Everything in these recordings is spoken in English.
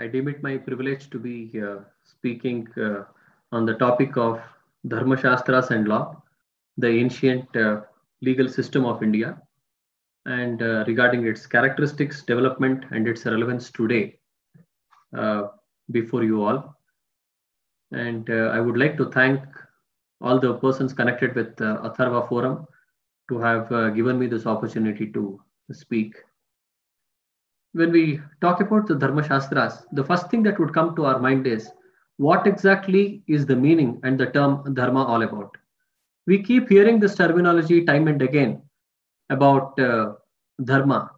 I deem it my privilege to be speaking on the topic of Dharma Shastras and law, the ancient legal system of India, and regarding its characteristics, development, and its relevance today before you all. And I would like to thank all the persons connected with Atharva Forum to have given me this opportunity to speak. When we talk about the Dharma Shastras, the first thing that would come to our mind is, what exactly is the meaning and the term Dharma all about? We keep hearing this terminology time and again about Dharma.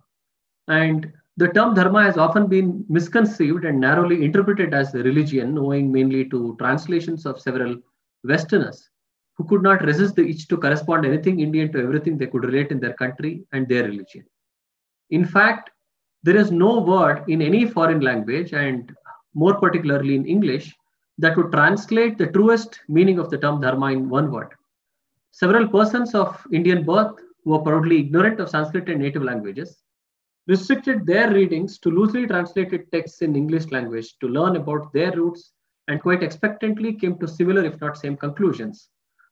And the term Dharma has often been misconceived and narrowly interpreted as a religion, owing mainly to translations of several Westerners who could not resist the itch to correspond anything Indian to everything they could relate in their country and their religion. In fact, there is no word in any foreign language, and more particularly in English, that would translate the truest meaning of the term Dharma in one word. Several persons of Indian birth who are proudly ignorant of Sanskrit and native languages restricted their readings to loosely translated texts in English language to learn about their roots, and quite expectantly came to similar, if not same, conclusions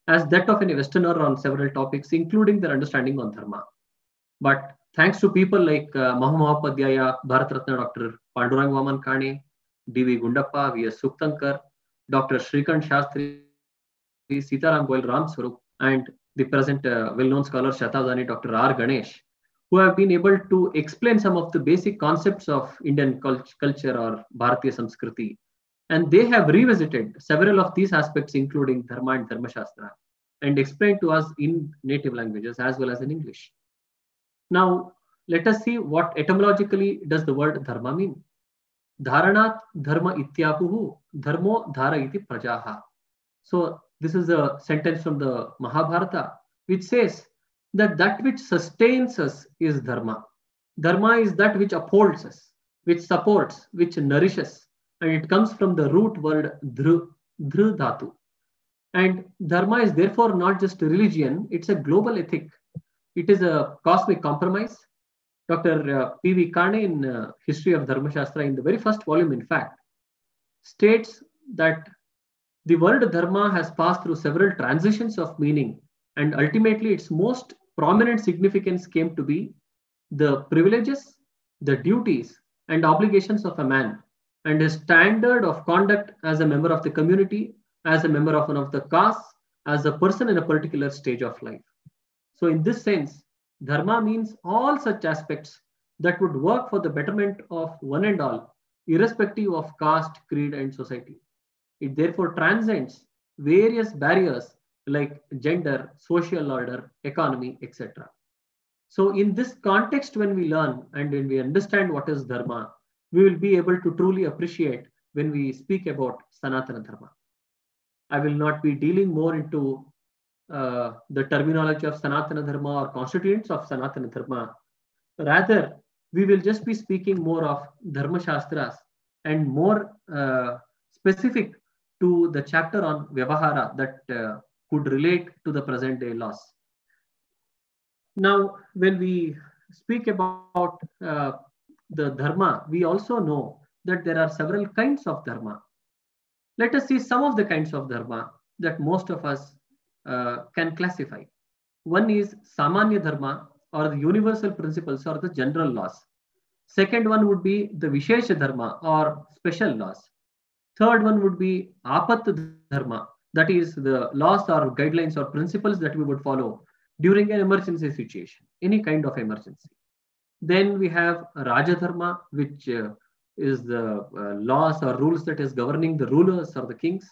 as that of any Westerner on several topics, including their understanding on Dharma. But thanks to people like Mahamahopadhyaya Bharat Ratna Dr. Pandurang Vaman Kane, dv gundappa, via sukthankar, dr shrikant shastri, sitarang boil, ram swarup, and the present well-known scholar Shatavadhani Dr. R. Ganesh, who have been able to explain some of the basic concepts of Indian culture or Bharatiya Samskriti. And they have revisited several of these aspects, including Dharma and Dharma Shastra, and explained to us in native languages as well as in English. Now, let us see what etymologically does the word Dharma mean. Dharanat dharma ityapuhu, dharmo dhara iti prajaha. So this is a sentence from the Mahabharata, which says that that which sustains us is Dharma. Dharma is that which upholds us, which supports, which nourishes. And it comes from the root word dhru dhatu. And Dharma is therefore not just a religion, it's a global ethic. It is a cosmic compromise. Dr. P.V. Kane in History of Dharma Shastra, in the very first volume, in fact, states that the word Dharma has passed through several transitions of meaning, and ultimately its most prominent significance came to be the privileges, the duties, and obligations of a man, and his standard of conduct as a member of the community, as a member of one of the castes, as a person in a particular stage of life. So in this sense, Dharma means all such aspects that would work for the betterment of one and all, irrespective of caste, creed, and society. It therefore transcends various barriers like gender, social order, economy, etc. So in this context, when we learn and when we understand what is Dharma, we will be able to truly appreciate when we speak about Sanatana Dharma. I will not be dealing more into the terminology of Sanatana Dharma or constituents of Sanatana Dharma. Rather, we will just be speaking more of Dharma Shastras and more specific to the chapter on Vyavahara that could relate to the present day laws. Now, when we speak about the Dharma, we also know that there are several kinds of Dharma. Let us see some of the kinds of Dharma that most of us can classify. One is Samanya Dharma, or the universal principles or the general laws. Second one would be the Vishesha Dharma, or special laws. Third one would be Apat Dharma, that is the laws or guidelines or principles that we would follow during an emergency situation, any kind of emergency. Then we have Raja Dharma, which is the laws or rules that is governing the rulers or the kings.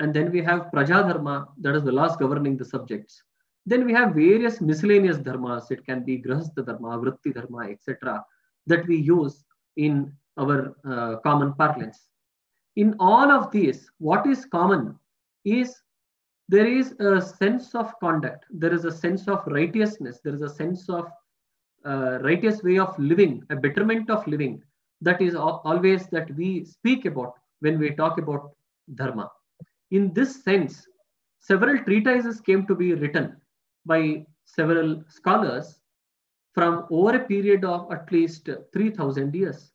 And then we have Praja Dharma, that is the laws governing the subjects. Then we have various miscellaneous dharmas. It can be Grahastha Dharma, Vritti Dharma, etc. that we use in our common parlance. In all of these, what is common is there is a sense of conduct. There is a sense of righteousness. There is a sense of righteous way of living, a betterment of living. That is always that we speak about when we talk about Dharma. In this sense, several treatises came to be written by several scholars from over a period of at least 3,000 years.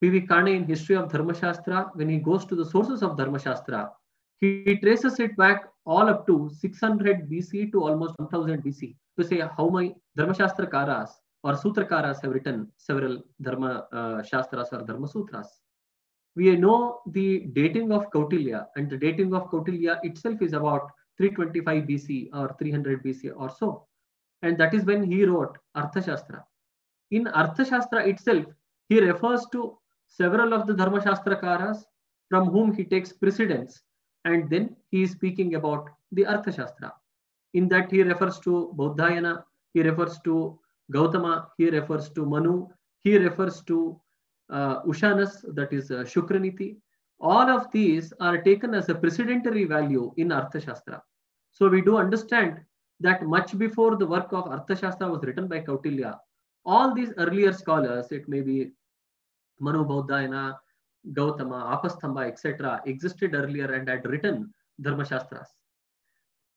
P.V. Kane in History of Dharma Shastra, when he goes to the sources of Dharma Shastra, he traces it back all up to 600 BC to almost 1000 BC to say how my Dharma Shastra Karas or Sutrakaras have written several Dharma Shastras or Dharma Sutras. We know the dating of Kautilya, and the dating of Kautilya itself is about 325 BC or 300 BC or so, and that is when he wrote Arthashastra. In Arthashastra itself, he refers to several of the Dharma Shastra Karas from whom he takes precedence, and then he is speaking about the Arthashastra. In that he refers to Baudhayana, he refers to Gautama, he refers to Manu, he refers to Ushanas, that is Shukraniti. All of these are taken as a precedentary value in Arthashastra. So we do understand that much before the work of Arthashastra was written by Kautilya, all these earlier scholars, it may be Manu, Baudhayana, Gautama, Apastamba, etc., existed earlier and had written Dharma Shastras.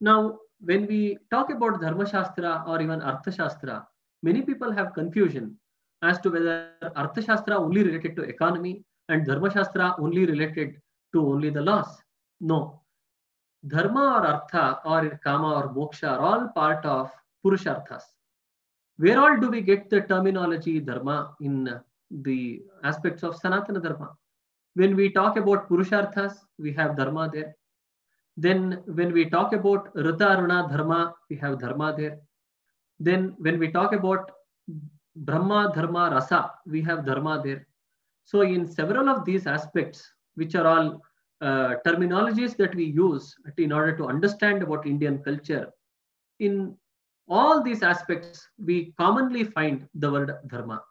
Now, when we talk about Dharma Shastra or even Arthashastra, many people have confusion as to whether Arthashastra only related to economy and Dharma Shastra only related to only the laws. No, Dharma or Artha or Kama or Moksha are all part of Purusharthas. Where all do we get the terminology Dharma in the aspects of Sanatana Dharma? When we talk about Purusharthas, we have Dharma there. Then when we talk about Rita Aruna Dharma, we have Dharma there. Then when we talk about Brahma Dharma Rasa, we have Dharma there. So in several of these aspects, which are all terminologies that we use in order to understand about Indian culture, in all these aspects, we commonly find the word Dharma.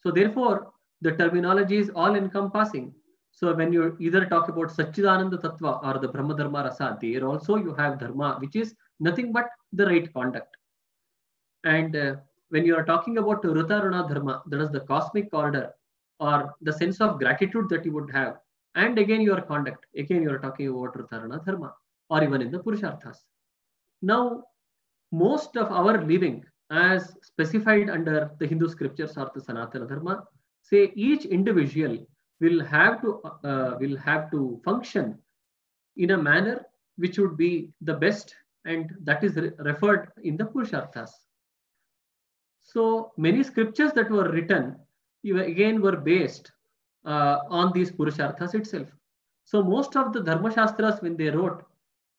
So therefore, the terminology is all encompassing. So when you either talk about Satchidananda Tattva or the Brahma Dharma Rasa, there also you have Dharma, which is nothing but the right conduct. And when you are talking about Rutaruna Dharma, that is the cosmic order or the sense of gratitude that you would have. And again, your conduct, again, you are talking about Rutaruna Dharma or even in the Purusharthas. Now, most of our living as specified under the Hindu scriptures or the Sanatana Dharma, say each individual will have to function in a manner which would be the best, and that is referred in the Purusharthas. So many scriptures that were written, again, were based on these Purusharthas itself. So most of the Dharma Shastras, when they wrote,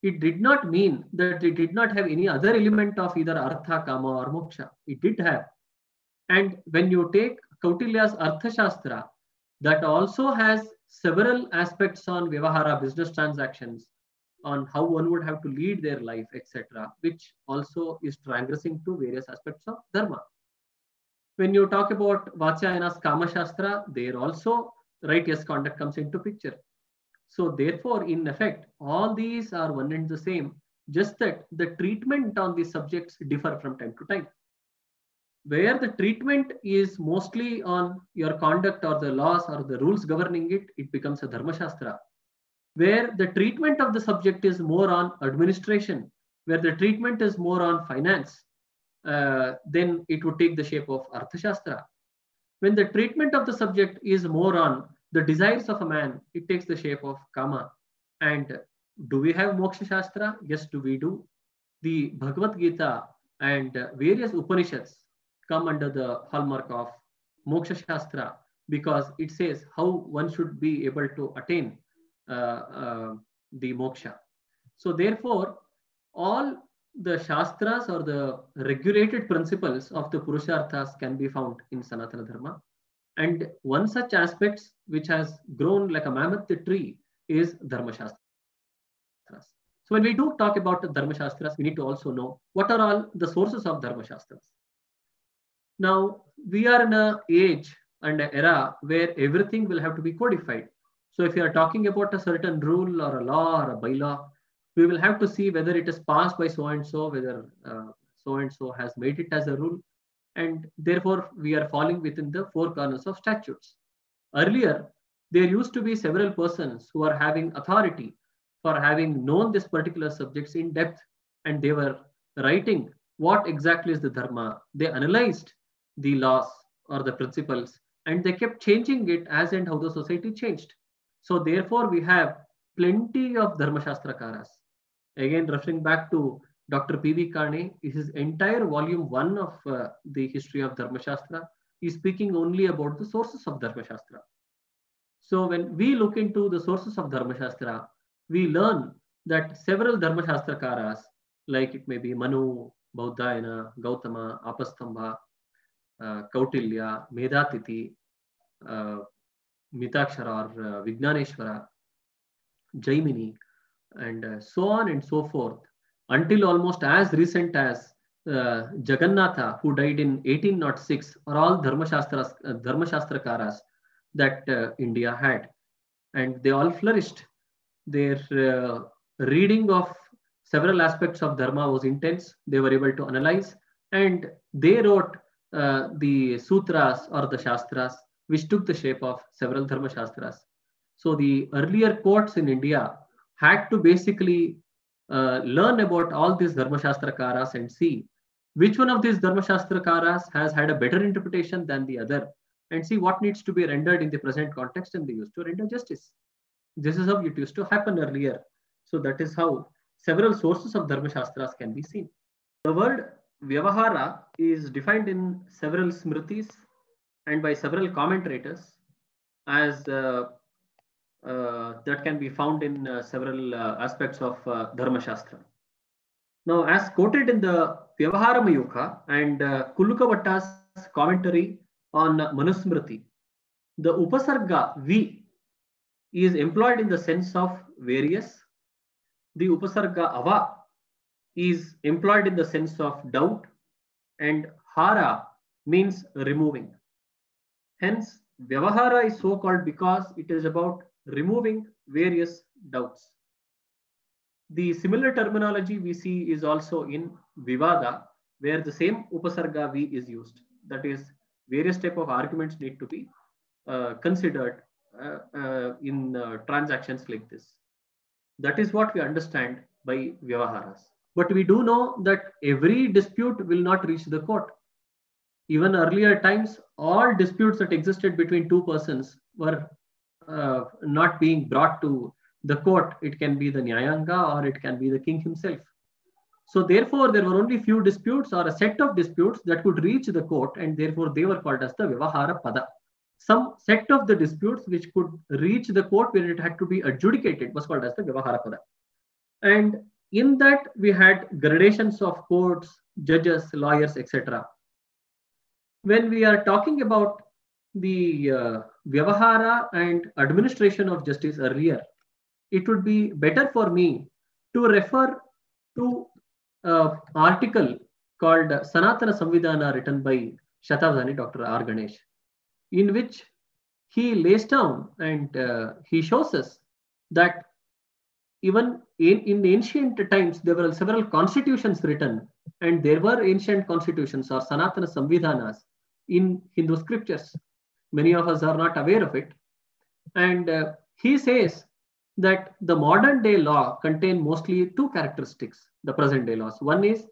it did not mean that they did not have any other element of either Artha, Kama or Moksha. It did have. And when you take Kautilya's Arthashastra, that also has several aspects on Vyavahara, business transactions, on how one would have to lead their life, etc., which also is transgressing to various aspects of Dharma. When you talk about Vatsyayana's Kama Shastra, there also righteous conduct comes into picture. So therefore, in effect, all these are one and the same, just that the treatment on these subjects differ from time to time. Where the treatment is mostly on your conduct or the laws or the rules governing it, it becomes a Dharma Shastra. Where the treatment of the subject is more on administration, where the treatment is more on finance, then it would take the shape of Arthashastra. When the treatment of the subject is more on the desires of a man, it takes the shape of Kama. And do we have Moksha Shastra? Yes, do we do. The Bhagavad Gita and various Upanishads come under the hallmark of Moksha Shastra because it says how one should be able to attain the moksha. So therefore, all the shastras or the regulated principles of the Purusharthas can be found in Sanatana Dharma. And one such aspect which has grown like a mammoth tree is Dharma Shastras. So when we do talk about Dharma Shastras, we need to also know what are all the sources of Dharma Shastras. Now, we are in an age and an era where everything will have to be codified. So if you are talking about a certain rule or a law or a bylaw, we will have to see whether it is passed by so-and-so, whether so-and-so has made it as a rule. And therefore, we are falling within the four corners of statutes. Earlier, there used to be several persons who are having authority for having known this particular subjects in depth, and they were writing what exactly is the Dharma. They analyzed the laws or the principles and they kept changing it as and how the society changed. So therefore we have plenty of Dharma Shastrakaras. Again referring back to Dr. P.V. Kane, his entire volume 1 of the history of Dharma Shastra is speaking only about the sources of Dharma Shastra. So when we look into the sources of Dharma Shastra, we learn that several Dharma Shastrakaras, like it may be Manu, Baudhayana, Gautama, Apastamba, Kautilya, Medhatithi, Mitakshara or Vijnaneshvara, Jaimini, and so on and so forth, until almost as recent as Jagannatha, who died in 1806, are all Dharma Shastrakaras that India had, and they all flourished. Their reading of several aspects of Dharma was intense. They were able to analyze, and they wrote the sutras or the shastras, which took the shape of several Dharma Shastras. So the earlier courts in India had to basically learn about all these Dharma Shastrakaras and see which one of these Dharma Shastrakaras has had a better interpretation than the other, and see what needs to be rendered in the present context and the use to render justice. This is how it used to happen earlier. So that is how several sources of Dharma Shastras can be seen. The word Vyavahara is defined in several smritis and by several commentators as that can be found in several aspects of Dharma Shastra. Now, as quoted in the Vyavaharamayuka and Kulukavatta's commentary on Manusmriti, the upasarga vi is employed in the sense of various. The upasarga ava is employed in the sense of doubt, and hara means removing. Hence, Vyavahara is so called because it is about removing various doubts. The similar terminology we see is also in Vivada, where the same upasarga vi is used. That is, various type of arguments need to be considered in transactions like this. That is what we understand by Vyavaharas. But we do know that every dispute will not reach the court. Even earlier times, all disputes that existed between two persons were not being brought to the court. It can be the Nyayanga or it can be the king himself. So therefore, there were only few disputes or a set of disputes that could reach the court, and therefore they were called as the Vyavahara Pada. Some set of the disputes which could reach the court where it had to be adjudicated was called as the Vyavahara Pada. And in that we had gradations of courts, judges, lawyers, etc. When we are talking about the Vyavahara and administration of justice earlier, it would be better for me to refer to an article called Sanatana Samvidhana, written by Shatavadhani Dr. R. Ganesh, in which he lays down and he shows us that even in ancient times, there were several constitutions written, and there were ancient constitutions or Sanatana Samvidhanas in Hindu scriptures. Many of us are not aware of it. And he says that the modern day law contains mostly two characteristics, the present day laws. One is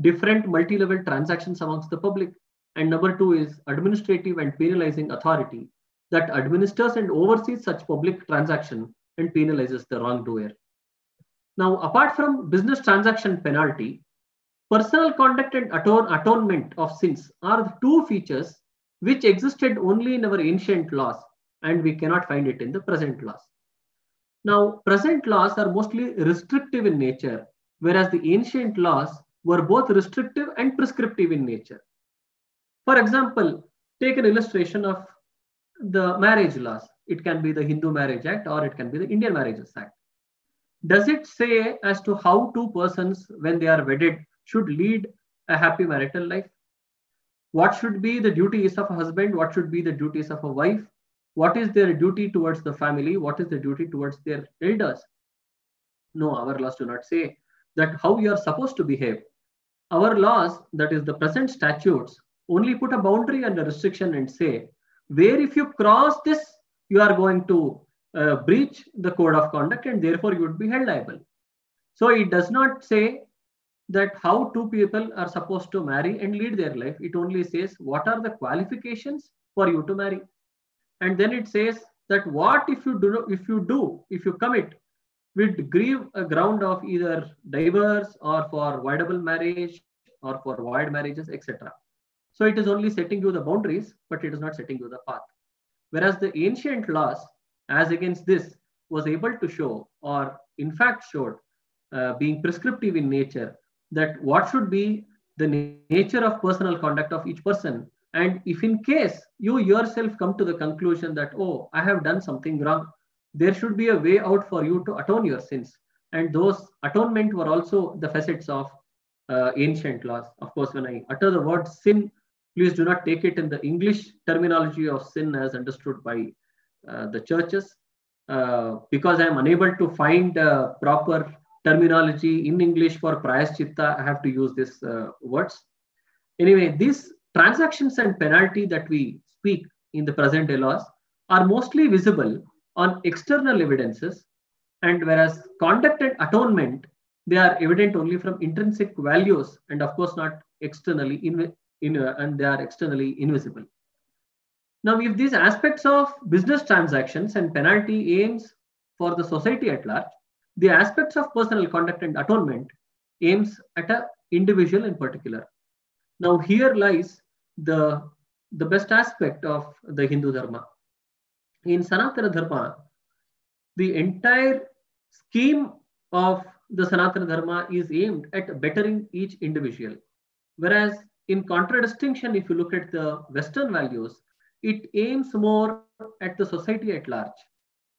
different multi-level transactions amongst the public. And number two is administrative and penalizing authority that administers and oversees such public transaction and penalizes the wrongdoer. Now, apart from business transaction penalty, personal conduct and atonement of sins are the two features which existed only in our ancient laws, and we cannot find it in the present laws. Now, present laws are mostly restrictive in nature, whereas the ancient laws were both restrictive and prescriptive in nature. For example, take an illustration of the marriage laws. It can be the Hindu Marriage Act or it can be the Indian Marriages Act. Does it say as to how two persons, when they are wedded, should lead a happy marital life? What should be the duties of a husband? What should be the duties of a wife? What is their duty towards the family? What is the duty towards their elders? No, our laws do not say that how you are supposed to behave. Our laws, that is the present statutes, only put a boundary and a restriction and say, where if you cross this, you are going to breach the code of conduct, and therefore you would be held liable. So it does not say that how two people are supposed to marry and lead their life. It only says what are the qualifications for you to marry. and then it says that what if you commit with grave a ground of either divorce or for voidable marriage or for void marriages, etc. So it is only setting you the boundaries, but it is not setting you the path. Whereas the ancient laws, as against this, was able to show, or in fact showed, being prescriptive in nature, that what should be the nature of personal conduct of each person. And if in case you yourself come to the conclusion that, oh, I have done something wrong, there should be a way out for you to atone your sins. And those atonement were also the facets of ancient laws. Of course, when I utter the word sin, please do not take it in the English terminology of sin as understood by the churches, because I am unable to find proper terminology in English for prayaschitta. I have to use these words. Anyway, these transactions and penalty that we speak in the present day laws are mostly visible on external evidences, and whereas conduct and atonement, they are evident only from intrinsic values, and of course not externally and they are externally invisible. Now, if these aspects of business transactions and penalty aims for the society at large, the aspects of personal conduct and atonement aims at an individual in particular. Now, here lies the best aspect of the Hindu Dharma. In Sanatana Dharma, the entire scheme of the Sanatana Dharma is aimed at bettering each individual. Whereas in contradistinction, if you look at the Western values, it aims more at the society at large.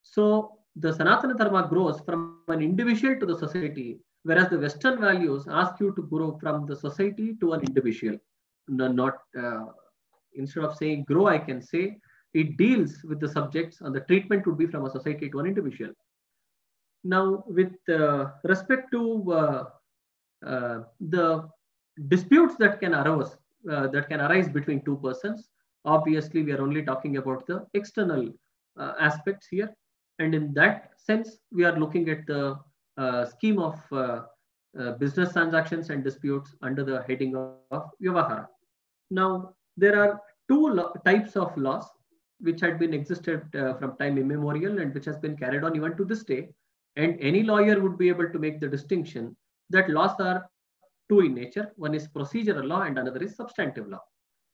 So the Sanatana Dharma grows from an individual to the society, whereas the Western values ask you to grow from the society to an individual. Instead of saying grow, I can say it deals with the subjects, and the treatment would be from a society to an individual. Now, with respect to the disputes that can arise between two persons, obviously we are only talking about the external aspects here, and in that sense we are looking at the scheme of business transactions and disputes under the heading of Vyavahara. Now, there are two types of laws which had been existed from time immemorial and which has been carried on even to this day, and any lawyer would be able to make the distinction that laws are two in nature. One is procedural law and another is substantive law.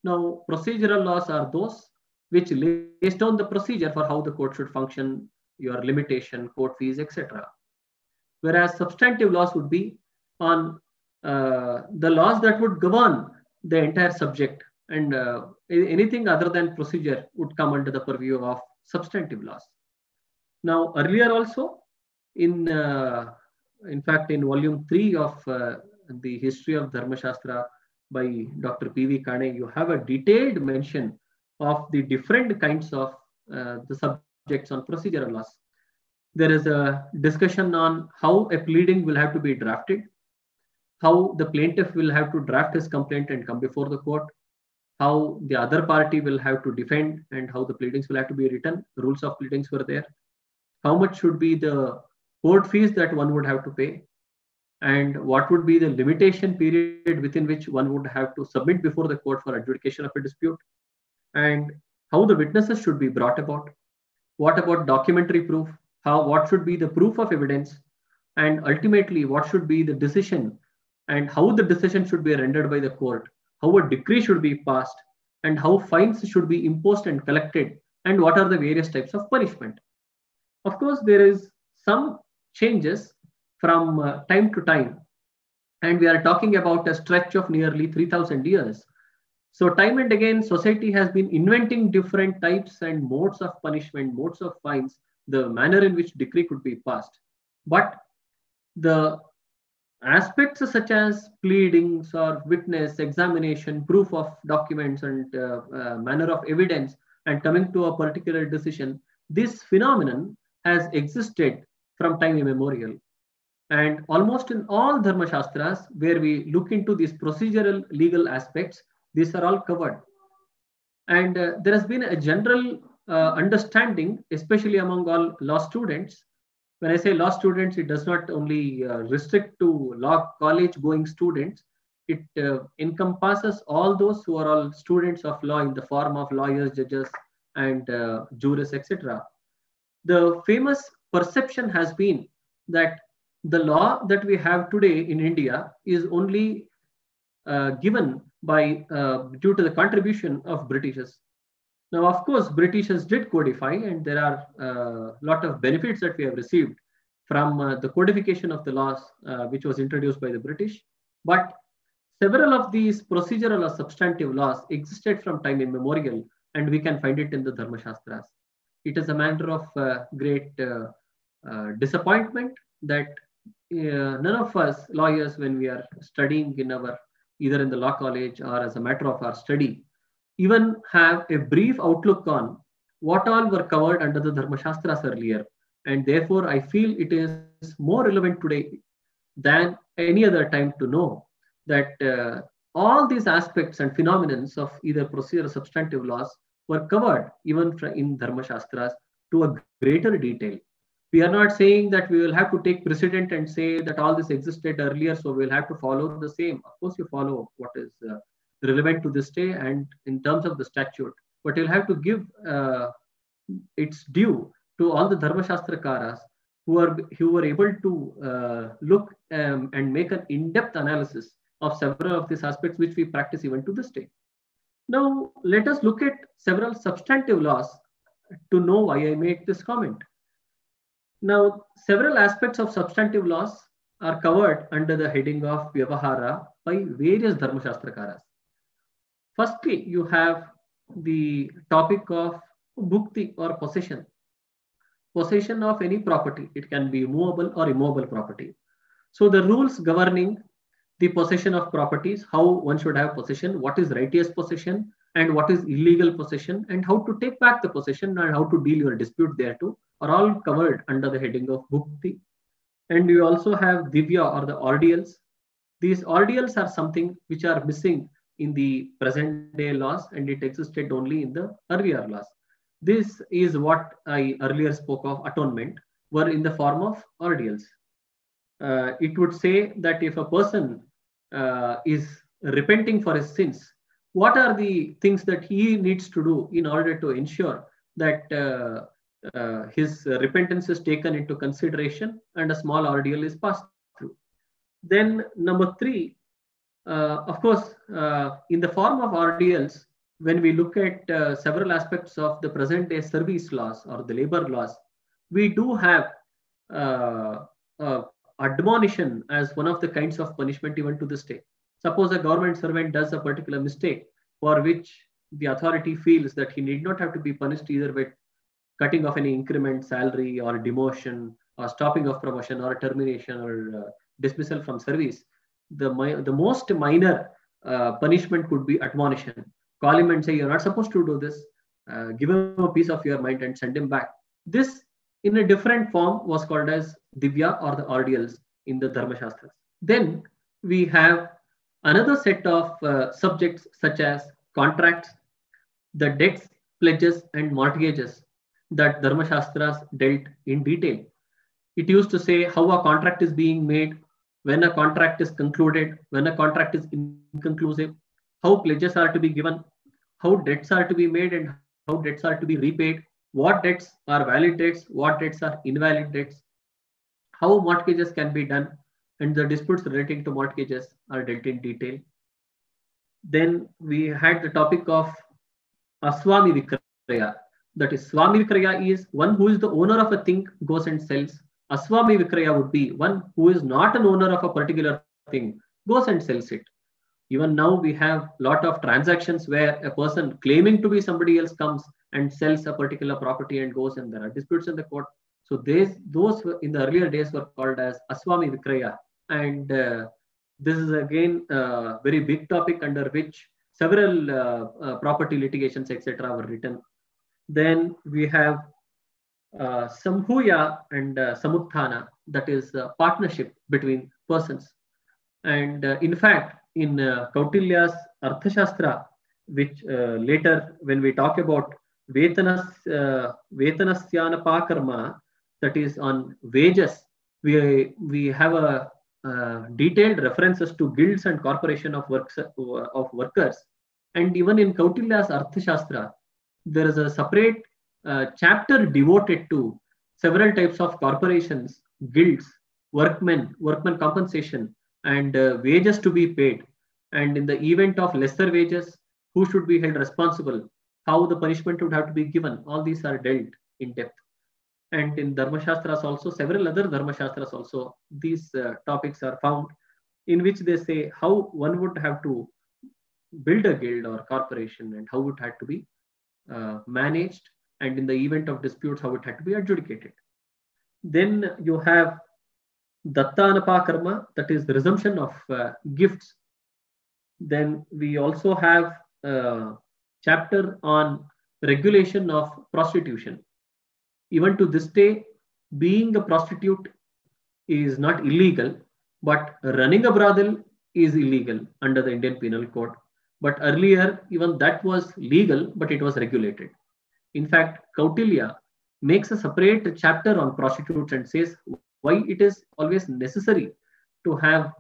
Now, procedural laws are those which lays down the procedure for how the court should function, your limitation, court fees, etc. Whereas substantive laws would be on the laws that would govern the entire subject, and anything other than procedure would come under the purview of substantive laws. Now, earlier also, in fact, in volume 3 of the History of Dharma Shastra by Dr. P.V. Kane, you have a detailed mention of the different kinds of the subjects on procedural laws. There is a discussion on how a pleading will have to be drafted, how the plaintiff will have to draft his complaint and come before the court, how the other party will have to defend, and how the pleadings will have to be written. The rules of pleadings were there. How much should be the court fees that one would have to pay, and what would be the limitation period within which one would have to submit before the court for adjudication of a dispute, and how the witnesses should be brought about, what about documentary proof, what should be the proof of evidence, and ultimately what should be the decision and how the decision should be rendered by the court, how a decree should be passed, and how fines should be imposed and collected, and what are the various types of punishment. Of course, there is some changes from time to time, and we are talking about a stretch of nearly 3,000 years. So time and again, society has been inventing different types and modes of punishment, modes of fines, the manner in which decree could be passed. But the aspects such as pleadings or witness, examination, proof of documents, and manner of evidence, and coming to a particular decision, this phenomenon has existed from time immemorial. And almost in all Dharma Shastras, where we look into these procedural legal aspects, these are all covered. And there has been a general understanding, especially among all law students. When I say law students, it does not only restrict to law college going students. It encompasses all those who are all students of law in the form of lawyers, judges, and jurists, etc. The famous perception has been that the law that we have today in India is only given by due to the contribution of Britishers. Now, of course, Britishers did codify, and there are a lot of benefits that we have received from the codification of the laws which was introduced by the British. But several of these procedural or substantive laws existed from time immemorial, and we can find it in the Dharma Shastras. It is a matter of great disappointment that none of us lawyers, when we are studying in our either in the law college or as a matter of our study, even have a brief outlook on what all were covered under the Dharma Shastras earlier. And therefore, I feel it is more relevant today than any other time to know that all these aspects and phenomena of either procedural or substantive laws were covered even in Dharma Shastras to a greater detail. We are not saying that we will have to take precedent and say that all this existed earlier, so we'll have to follow the same. Of course, you follow what is relevant to this day and in terms of the statute, but you'll have to give its due to all the Dharma Shastrakaras who were able to look and make an in-depth analysis of several of these aspects which we practice even to this day. Now, let us look at several substantive laws to know why I made this comment. Now, several aspects of substantive laws are covered under the heading of Vyavahara by various Dharma Shastrakaras. Firstly, you have the topic of bhukti or possession. Possession of any property. It can be movable or immovable property. So the rules governing the possession of properties, how one should have possession, what is righteous possession and what is illegal possession, and how to take back the possession and how to deal your dispute thereto, are all covered under the heading of bhukti. And you also have divya or the ordeals. These ordeals are something which are missing in the present day laws, and it existed only in the earlier laws. This is what I earlier spoke of, atonement, were in the form of ordeals. It would say that if a person is repenting for his sins, what are the things that he needs to do in order to ensure that his repentance is taken into consideration and a small ordeal is passed through. Then number three, of course, in the form of ordeals, when we look at several aspects of the present day service laws or the labor laws, we do have admonition as one of the kinds of punishment even to this day. Suppose a government servant does a particular mistake for which the authority feels that he need not have to be punished either with cutting off any increment, salary, or demotion, or stopping of promotion, or termination, or dismissal from service. The most minor punishment could be admonition. Call him and say, you're not supposed to do this. Give him a piece of your mind and send him back. This, in a different form, was called as divya or the ordeals in the Dharma Shastras. Then we have another set of subjects such as contracts, the debts, pledges, and mortgages that Dharma Shastras dealt in detail. It used to say how a contract is being made, when a contract is concluded, when a contract is inconclusive, how pledges are to be given, how debts are to be made and how debts are to be repaid, what debts are valid debts, what debts are invalid debts, how mortgages can be done, and the disputes relating to mortgages are dealt in detail. Then we had the topic of Swami Vikraya. That is, Swami Vikraya is one who is the owner of a thing goes and sells. Swami Vikraya would be one who is not an owner of a particular thing, goes and sells it. Even now we have a lot of transactions where a person claiming to be somebody else comes and sells a particular property and goes, and there are disputes in the court. So those in the earlier days were called as Swami Vikraya. And this is again a very big topic under which several property litigations, etc. were written. Then we have Samhuya and Samuttana, that is partnership between persons. And in fact, in Kautilya's Arthashastra, which later when we talk about Vetanasyanapakarma, that is on wages, we have a detailed references to guilds and corporation of workers. And even in Kautilya's Arthashastra, there is a separate chapter devoted to several types of corporations, guilds, workmen compensation, and wages to be paid, and in the event of lesser wages, who should be held responsible, how the punishment would have to be given. All these are dealt in depth. And in Dharma Shastras also, several other Dharma Shastras also, these topics are found, in which they say how one would have to build a guild or corporation and how it had to be managed, and in the event of disputes, how it had to be adjudicated. Then you have Dattanapa Karma, that is the resumption of gifts. Then we also have a chapter on regulation of prostitution. Even to this day, being a prostitute is not illegal, but running a brothel is illegal under the Indian Penal Code. But earlier, even that was legal, but it was regulated. In fact, Kautilya makes a separate chapter on prostitutes and says why it is always necessary to have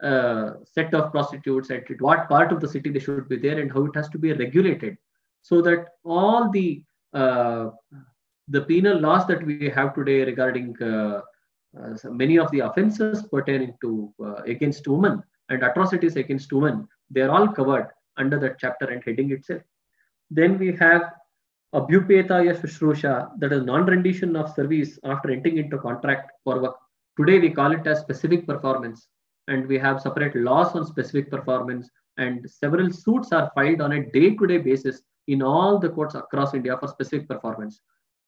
a set of prostitutes, at what part of the city they should be there, and how it has to be regulated, so that all the penal laws that we have today regarding many of the offenses pertaining to against women and atrocities against women, they are all covered under that chapter and heading itself. Then we have Abhyupetaya Shushrusha, that is non-rendition of service after entering into contract for work. Today we call it as specific performance, and we have separate laws on specific performance, and several suits are filed on a day-to-day basis in all the courts across India for specific performance.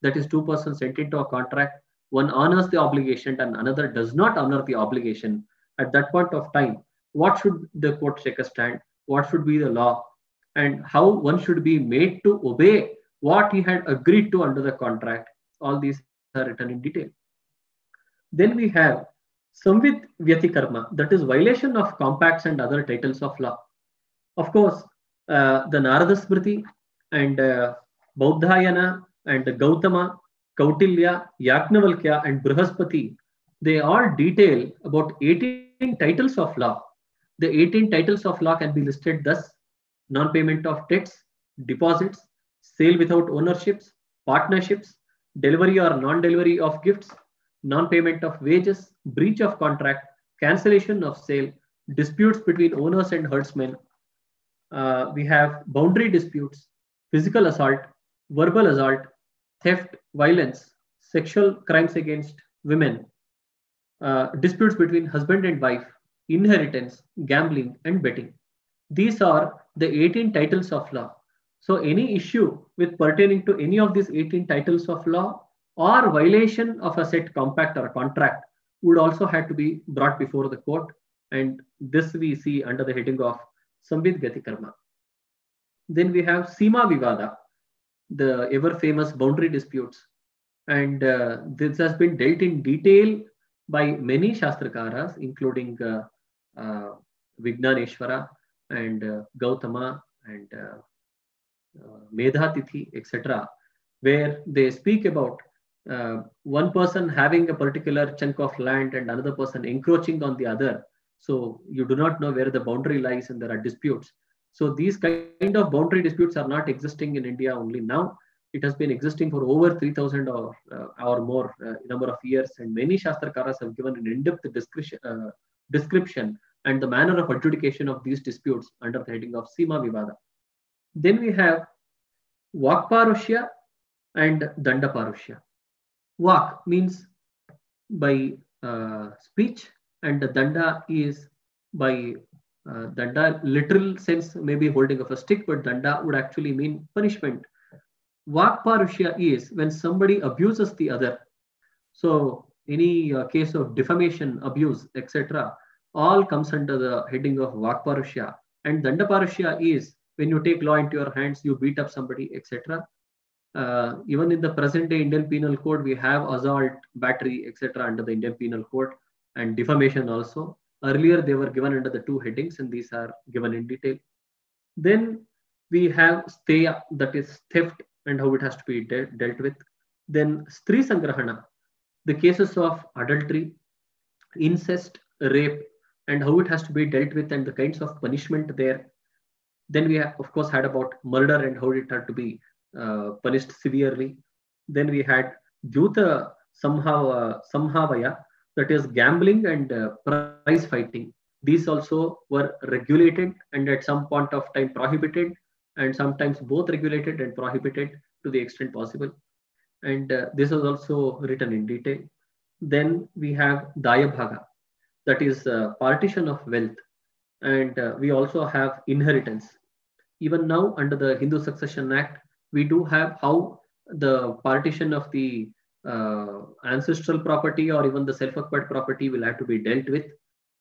That is, two persons enter into a contract, one honors the obligation and another does not honor the obligation. At that point of time, what should the court take a stand? What should be the law? And how one should be made to obey what he had agreed to under the contract. All these are written in detail. Then we have Samvit Vyatikarma, that is violation of compacts and other titles of law. Of course, the Narada Smriti and Baudhayana and Gautama, Kautilya, Yajnavalkya and Brihaspati, they all detail about 18 titles of law. The 18 titles of law can be listed thus: non-payment of debts, deposits, sale without ownerships, partnerships, delivery or non-delivery of gifts, non-payment of wages, breach of contract, cancellation of sale, disputes between owners and herdsmen. We have boundary disputes, physical assault, verbal assault, theft, violence, sexual crimes against women, disputes between husband and wife, inheritance, gambling and betting. These are the 18 titles of law. So any issue with pertaining to any of these 18 titles of law or violation of a set compact or a contract would also have to be brought before the court, and this we see under the heading of Samvit Gatikarma. Then we have Seema Vivada, the ever famous boundary disputes, and this has been dealt in detail by many Shastrakaras, including Vijnaneshvara and Gautama and Medhatithi, etc., where they speak about one person having a particular chunk of land and another person encroaching on the other. So you do not know where the boundary lies and there are disputes. So these kind of boundary disputes are not existing in India only now. It has been existing for over 3,000 or more number of years, and many Shastrakaras have given an in-depth description and the manner of adjudication of these disputes under the heading of Seema Vivada. Then we have Vak parushya and Danda parushya. Vak means by speech, and Danda is by Danda literal sense may be holding of a stick, but Danda would actually mean punishment. Vak parushya is when somebody abuses the other. So any case of defamation, abuse, etc., all comes under the heading of Vak parushya. And Danda parushya is when you take law into your hands, you beat up somebody, etc. Even in the present day Indian Penal Code, we have assault, battery, etc. under the Indian Penal Code, and defamation also. Earlier they were given under the two headings, and these are given in detail. Then we have steya, that is theft, and how it has to be dealt with. Then stri sangrahana, the cases of adultery, incest, rape, and how it has to be dealt with and the kinds of punishment there. Then we have, of course, had about murder and how it had to be punished severely. Then we had Juta Samhavaya, that is gambling and prize fighting. These also were regulated and at some point of time prohibited, and sometimes both regulated and prohibited to the extent possible. And this was also written in detail. Then we have Dayabhaga, that is partition of wealth. And we also have inheritance. Even now under the Hindu Succession Act, we do have how the partition of the ancestral property or even the self-acquired property will have to be dealt with.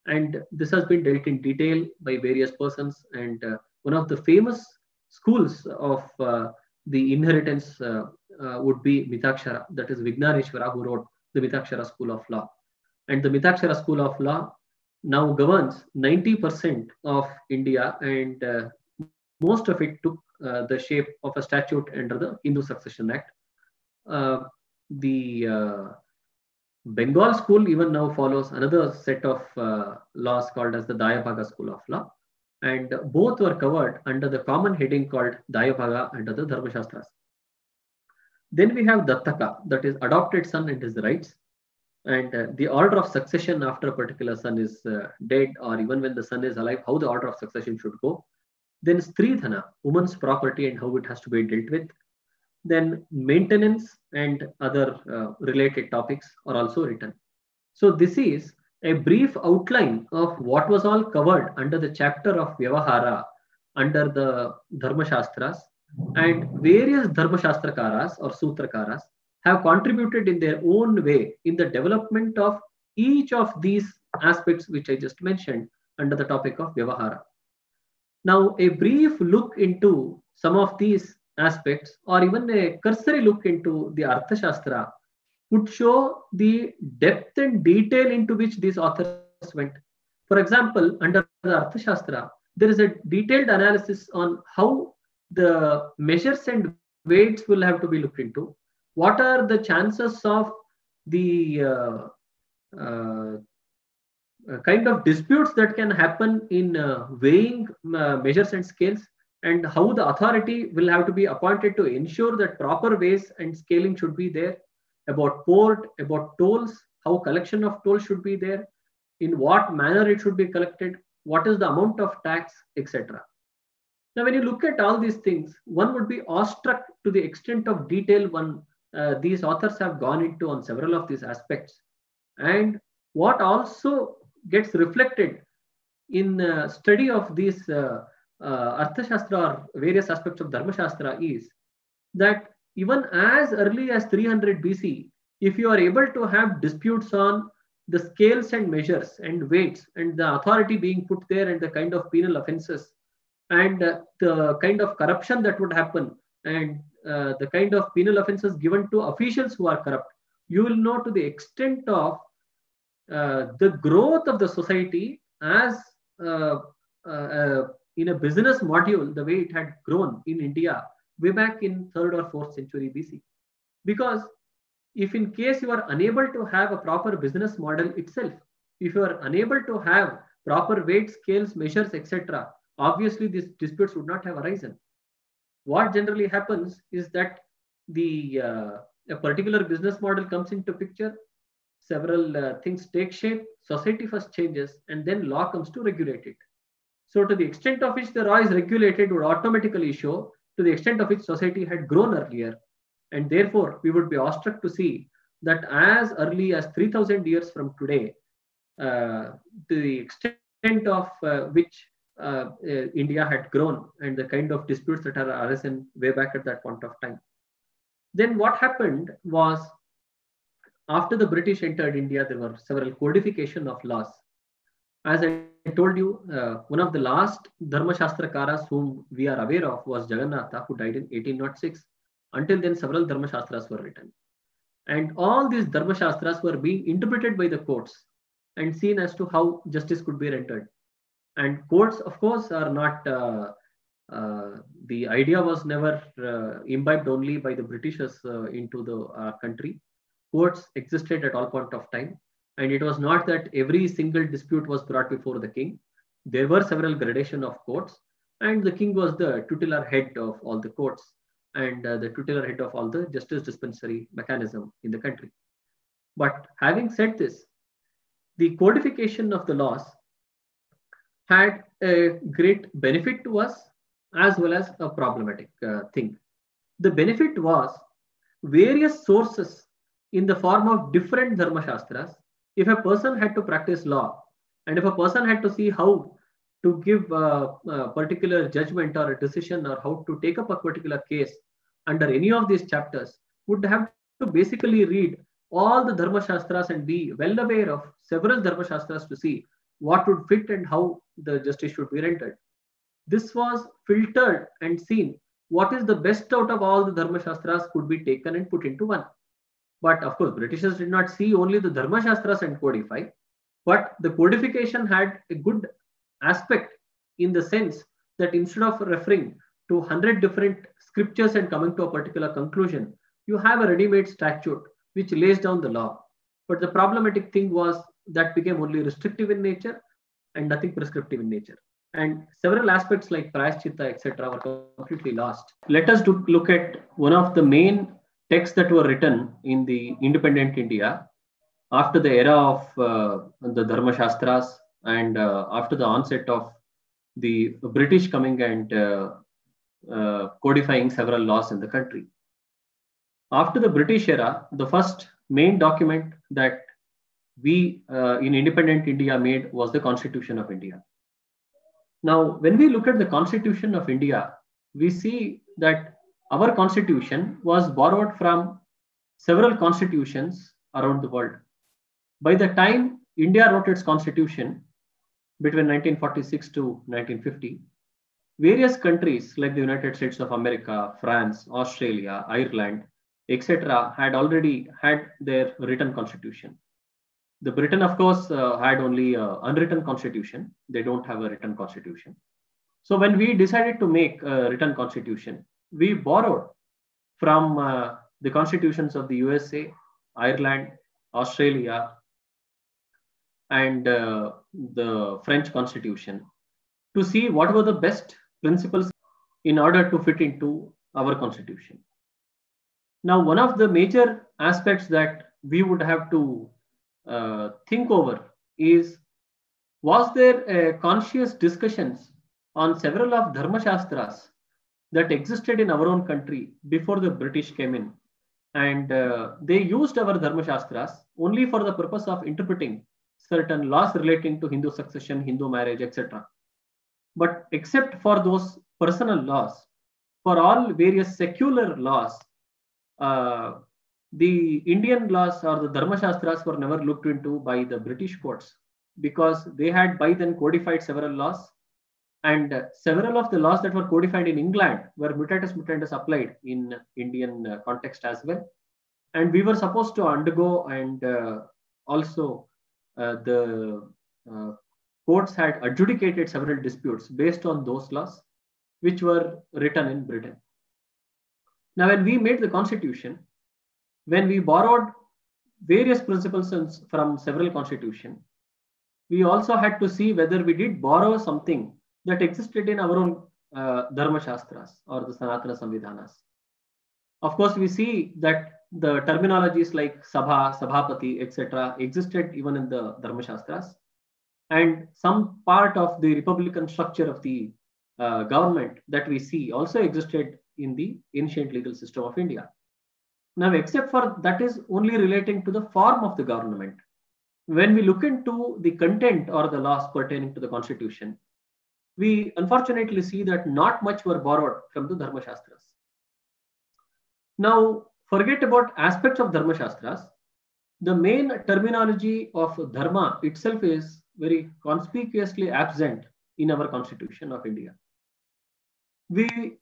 And this has been dealt in detail by various persons. And one of the famous schools of the inheritance would be Mitakshara, that is Vijnaneshvara, who wrote the Mitakshara school of law. And the Mitakshara school of law now governs 90% of India, and most of it took the shape of a statute under the Hindu Succession Act. The Bengal school even now follows another set of laws called as the Dayabhaga school of law, and both were covered under the common heading called Dayabhaga under the Dharma Shastras. Then we have Dattaka, that is adopted son and his rights, and the order of succession after a particular son is dead, or even when the son is alive, how the order of succession should go. Then Stridhana, woman's property and how it has to be dealt with. Then maintenance and other related topics are also written. So this is a brief outline of what was all covered under the chapter of Vyavahara under the Dharma Shastras, and various Dharma Shastrakaras or Sutrakaras have contributed in their own way in the development of each of these aspects which I just mentioned under the topic of Vyavahara. Now a brief look into some of these aspects, or even a cursory look into the Arthashastra, would show the depth and detail into which these authors went. For example, under the Arthashastra, there is a detailed analysis on how the measures and weights will have to be looked into. What are the chances of the kind of disputes that can happen in weighing measures and scales, and how the authority will have to be appointed to ensure that proper weighs and scaling should be there, about port, about tolls, how collection of tolls should be there, in what manner it should be collected, what is the amount of tax, etc. Now, when you look at all these things, one would be awestruck to the extent of detail these authors have gone into on several of these aspects. And what also gets reflected in study of these Arthashastra or various aspects of Dharma Shastra is that even as early as 300 BC, if you are able to have disputes on the scales and measures and weights and the authority being put there and the kind of penal offenses and the kind of corruption that would happen and the kind of penal offenses given to officials who are corrupt, you will know to the extent of the growth of the society as in a business module, the way it had grown in India way back in 3rd or 4th century BC. Because if in case you are unable to have a proper business model itself, if you are unable to have proper weight, scales, measures, etc., obviously these disputes would not have arisen. What generally happens is that the a particular business model comes into picture, several things take shape, society first changes, and then law comes to regulate it. So to the extent of which the law is regulated would automatically show to the extent of which society had grown earlier. And therefore, we would be awestruck to see that as early as 3,000 years from today, to the extent of which India had grown and the kind of disputes that are arisen way back at that point of time. Then what happened was, after the British entered India, there were several codification of laws. As I told you, one of the last Dharma Shastra Karas whom we are aware of was Jagannatha, who died in 1806. Until then, several Dharma Shastras were written. And all these Dharma Shastras were being interpreted by the courts and seen as to how justice could be rendered. And courts, of course, are not, the idea was never imbibed only by the Britishers into the country. Courts existed at all point of time. And it was not that every single dispute was brought before the king. There were several gradations of courts, and the king was the tutelar head of all the courts. and the tutelar head of all the justice dispensary mechanism in the country. But having said this, the codification of the laws had a great benefit to us as well as a problematic thing. The benefit was various sources in the form of different dharma shastras. If a person had to practice law, and if a person had to see how to give a particular judgment or a decision, or how to take up a particular case under any of these chapters, would have to basically read all the dharma shastras and be well aware of several dharma shastras to see what would fit and how the justice should be rendered. This was filtered and seen what is the best out of all the dharma shastras could be taken and put into one. But of course, Britishers did not see only the dharma shastras and codify, but the codification had a good aspect in the sense that instead of referring to 100 different scriptures and coming to a particular conclusion, you have a ready-made statute which lays down the law. But the problematic thing was that became only restrictive in nature and nothing prescriptive in nature. And several aspects like prayaschitta, etc. were completely lost. Let us look at one of the main texts that were written in the independent India after the era of the Dharma Shastras and after the onset of the British coming and codifying several laws in the country. After the British era, the first main document that we in independent India made was the Constitution of India. Now, when we look at the Constitution of India, we see that our constitution was borrowed from several constitutions around the world. By the time India wrote its constitution between 1946 to 1950, various countries like the United States of America, France, Australia, Ireland, etc. had already had their written constitution. The Britain, of course, had only an unwritten constitution. They don't have a written constitution. So when we decided to make a written constitution, we borrowed from the constitutions of the USA, Ireland, Australia, and the French constitution to see what were the best principles in order to fit into our constitution. Now, one of the major aspects that we would have to think over is, was there conscious discussions on several of dharma shastras that existed in our own country before the British came in, and they used our dharma shastras only for the purpose of interpreting certain laws relating to Hindu succession, Hindu marriage, etc. But except for those personal laws, for all various secular laws, the Indian laws or the Dharma Shastras were never looked into by the British courts, because they had by then codified several laws, and several of the laws that were codified in England were mutatis mutandis applied in Indian context as well. And we were supposed to undergo, and also the courts had adjudicated several disputes based on those laws which were written in Britain. Now, when we made the constitution, when we borrowed various principles from several constitutions, we also had to see whether we did borrow something that existed in our own Dharma Shastras or the Sanatana Samvidhanas. Of course, we see that the terminologies like Sabha, Sabhapati, etc. existed even in the Dharma Shastras. And some part of the republican structure of the government that we see also existed in the ancient legal system of India. Now, except for that is only relating to the form of the government. When we look into the content or the laws pertaining to the constitution, we unfortunately see that not much were borrowed from the Dharma Shastras. Now, forget about aspects of Dharma Shastras. The main terminology of Dharma itself is very conspicuously absent in our Constitution of India. When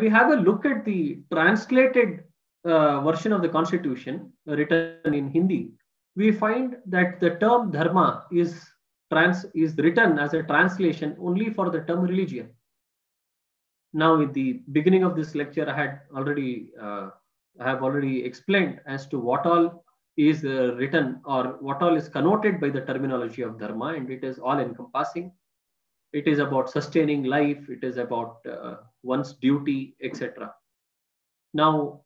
we have a look at the translated version of the constitution written in Hindi, we find that the term dharma is written as a translation only for the term religion. Now, in the beginning of this lecture, I have already explained as to what all is written or what all is connoted by the terminology of dharma, and it is all encompassing. It is about sustaining life. It is about one's duty, etc. Now,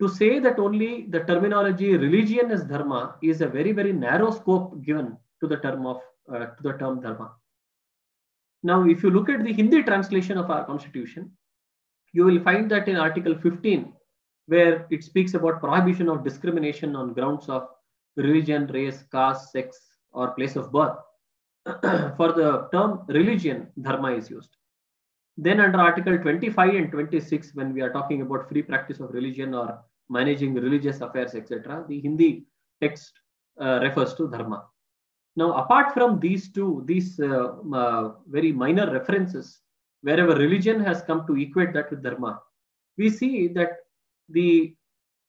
to say that only the terminology religion is dharma is a very, very narrow scope given to the term of dharma. Now, if you look at the Hindi translation of our constitution, you will find that in Article 15, where it speaks about prohibition of discrimination on grounds of religion, race, caste, sex, or place of birth, for the term religion, dharma is used. Then under Article 25 and 26, when we are talking about free practice of religion or managing religious affairs, etc., the Hindi text refers to dharma. Now, apart from these two, these very minor references, wherever religion has come to equate that with dharma, we see that the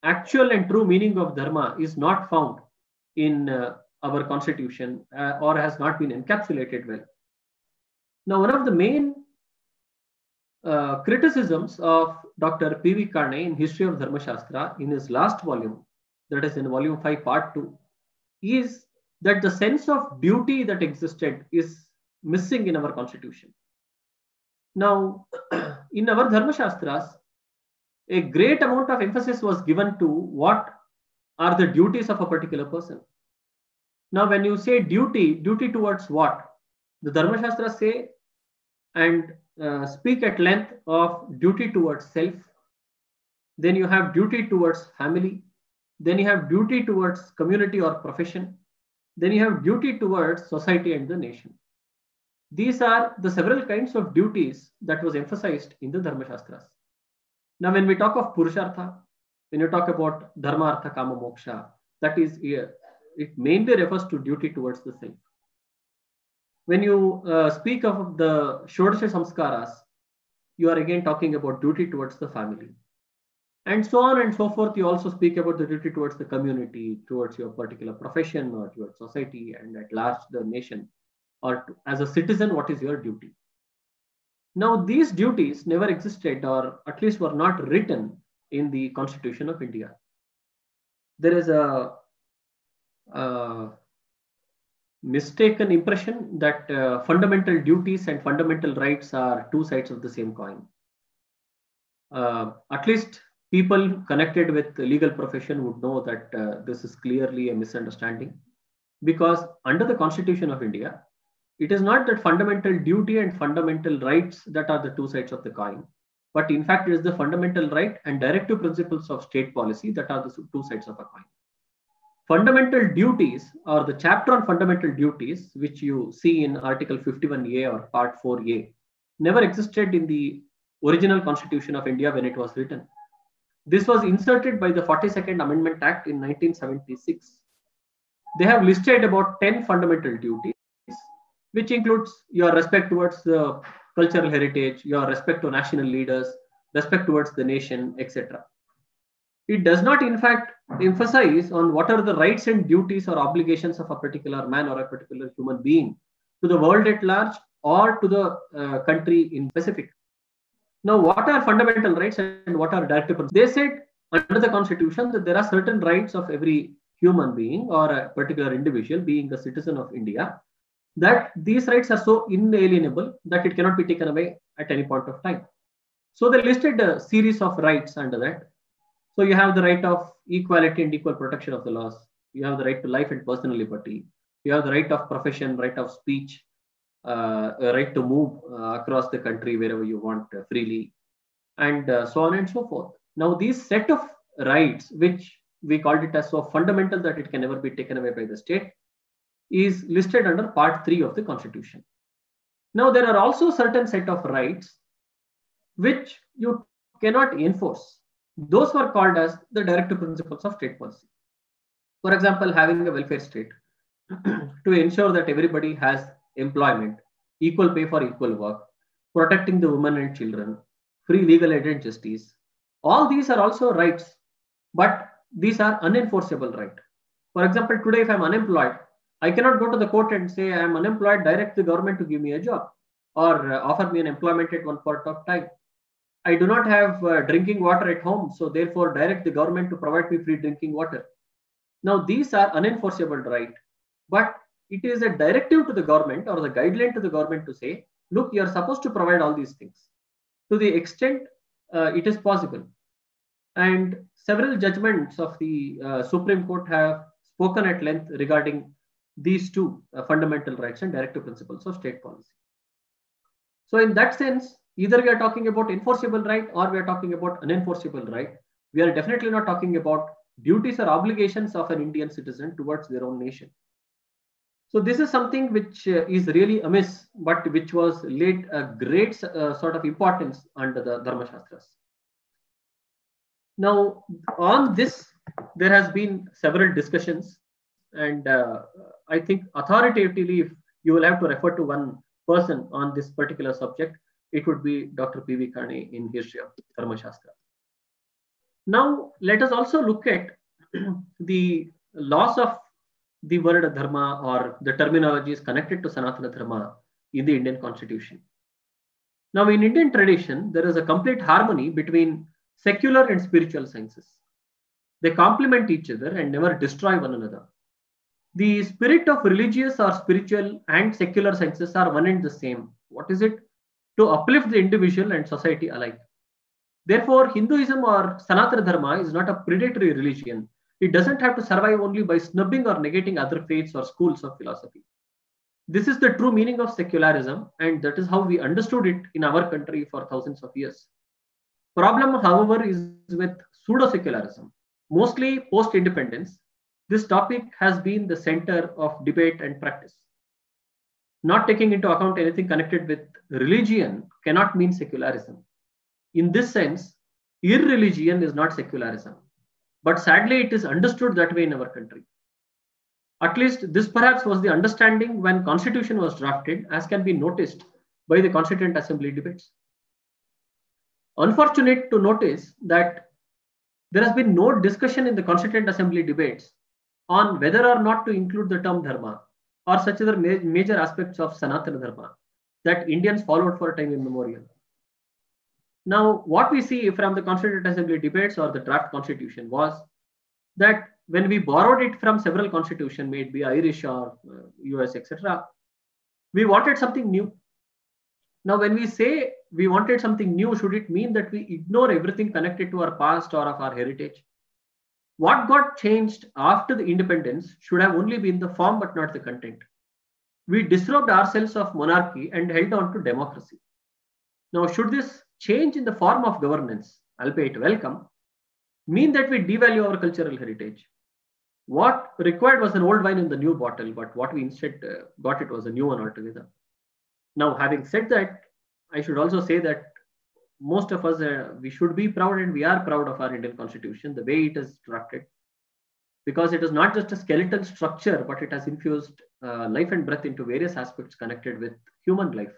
actual and true meaning of dharma is not found in our constitution or has not been encapsulated well. Now, one of the main criticisms of Dr. P.V. Kane in History of Dharma Shastra in his last volume, that is in volume 5 part 2, is that the sense of duty that existed is missing in our constitution. Now, in our Dharma Shastras, a great amount of emphasis was given to what are the duties of a particular person. Now, when you say duty, duty towards what? The Dharma Shastras say and speak at length of duty towards self. Then you have duty towards family. Then you have duty towards community or profession. Then you have duty towards society and the nation. These are the several kinds of duties that was emphasized in the Dharma Shastras. Now, when we talk of Purushartha, when you talk about Dharma, Artha, Kama, Moksha, that is here, it mainly refers to duty towards the self. When you speak of the Shodasha Samskaras, you are again talking about duty towards the family. And so on and so forth, you also speak about the duty towards the community, towards your particular profession or towards society and at large the nation, or to, as a citizen, what is your duty? Now, these duties never existed or at least were not written in the Constitution of India. There is a mistaken impression that fundamental duties and fundamental rights are two sides of the same coin. At least people connected with the legal profession would know that this is clearly a misunderstanding, because under the Constitution of India, it is not that fundamental duty and fundamental rights that are the two sides of the coin, but in fact, it is the fundamental right and directive principles of state policy that are the two sides of a coin. Fundamental duties, or the chapter on fundamental duties, which you see in Article 51A or Part 4A, never existed in the original Constitution of India when it was written. This was inserted by the 42nd Amendment Act in 1976. They have listed about 10 fundamental duties, which includes your respect towards the cultural heritage, your respect to national leaders, respect towards the nation, etc. It does not, in fact, emphasize on what are the rights and duties or obligations of a particular man or a particular human being to the world at large or to the country in specific. Now, what are fundamental rights and what are directive principles? They said under the Constitution that there are certain rights of every human being or a particular individual being a citizen of India, that these rights are so inalienable that it cannot be taken away at any point of time. So they listed a series of rights under that. So you have the right of equality and equal protection of the laws. You have the right to life and personal liberty. You have the right of profession, right of speech, right to move across the country wherever you want freely, and so on and so forth. Now, these set of rights, which we called it as so fundamental that it can never be taken away by the state, is listed under Part 3 of the Constitution. Now, there are also certain set of rights which you cannot enforce. Those were called as the directive principles of state policy. For example, having a welfare state to ensure that everybody has employment, equal pay for equal work, protecting the women and children, free legal aid and justice. All these are also rights, but these are unenforceable rights. For example, today if I'm unemployed, I cannot go to the court and say I am unemployed, direct the government to give me a job or offer me an employment at one point of time. I do not have drinking water at home, so therefore direct the government to provide me free drinking water. Now, these are unenforceable right, but it is a directive to the government or the guideline to the government to say, look, you are supposed to provide all these things to the extent it is possible. and several judgments of the Supreme Court have spoken at length regarding these two fundamental rights and directive principles of state policy. So in that sense, either we are talking about enforceable right or we are talking about unenforceable right. We are definitely not talking about duties or obligations of an Indian citizen towards their own nation. So this is something which is really amiss, but which was laid a great sort of importance under the Dharma Shastras. Now on this, there has been several discussions, and I think authoritatively, if you will have to refer to one person on this particular subject, it would be Dr. P.V. Kane in History of Dharma Shastra. Now let us also look at the loss of the word dharma or the terminologies connected to Sanatana Dharma in the Indian Constitution. Now in Indian tradition, there is a complete harmony between secular and spiritual sciences. They complement each other and never destroy one another. The spirit of religious or spiritual and secular sciences are one and the same. What is it? To uplift the individual and society alike. Therefore, Hinduism or Sanatana Dharma is not a predatory religion. It doesn't have to survive only by snubbing or negating other faiths or schools of philosophy. This is the true meaning of secularism, and that is how we understood it in our country for thousands of years. Problem, however, is with pseudo-secularism, mostly post-independence. This topic has been the center of debate and practice. Not taking into account anything connected with religion cannot mean secularism. In this sense, irreligion is not secularism. But sadly, it is understood that way in our country. At least this perhaps was the understanding when Constitution was drafted, as can be noticed by the Constituent Assembly debates. Unfortunate to notice that there has been no discussion in the Constituent Assembly debates on whether or not to include the term dharma or such other major aspects of Sanatana Dharma that Indians followed for time immemorial. Now, what we see from the Constituent Assembly debates or the draft constitution was that when we borrowed it from several constitutions, may it be Irish or US, etc., we wanted something new. Now, when we say we wanted something new, should it mean that we ignore everything connected to our past or of our heritage? What got changed after the independence should have only been the form but not the content. We disrobed ourselves of monarchy and held on to democracy. Now, should this change in the form of governance, albeit welcome, mean that we devalue our cultural heritage? What required was an old wine in the new bottle, but what we instead got it was a new one altogether. Now, having said that, I should also say that most of us, we should be proud, and we are proud of our Indian Constitution, the way it is drafted, because it is not just a skeletal structure, but it has infused life and breath into various aspects connected with human life,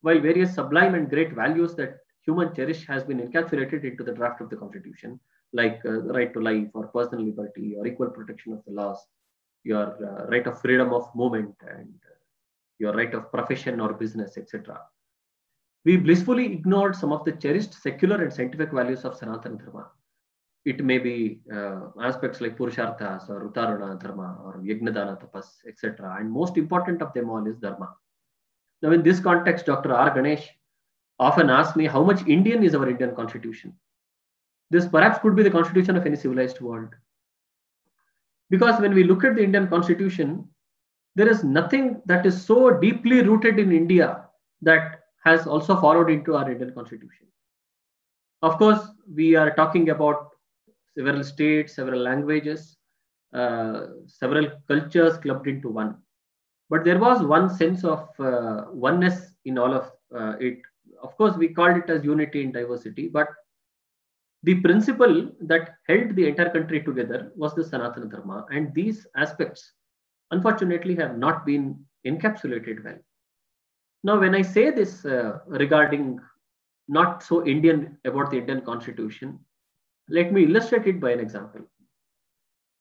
while various sublime and great values that human cherish has been encapsulated into the draft of the Constitution, like right to life or personal liberty or equal protection of the laws, your right of freedom of movement and your right of profession or business, etc. We blissfully ignored some of the cherished secular and scientific values of Sanatana Dharma. It may be aspects like Purusharthas or Uttarana Dharma or Yagnadana Tapas, etc. And most important of them all is Dharma. Now, in this context, Dr. R. Ganesh often asks me how much Indian is our Indian Constitution. This perhaps could be the constitution of any civilized world. Because when we look at the Indian Constitution, there is nothing that is so deeply rooted in India that has also followed into our Indian Constitution. Of course, we are talking about several states, several languages, several cultures clubbed into one. But there was one sense of oneness in all of it. Of course, we called it as unity in diversity, but the principle that held the entire country together was the Sanatana Dharma, and these aspects, unfortunately, have not been encapsulated well. Now, when I say this regarding not so Indian about the Indian Constitution, let me illustrate it by an example.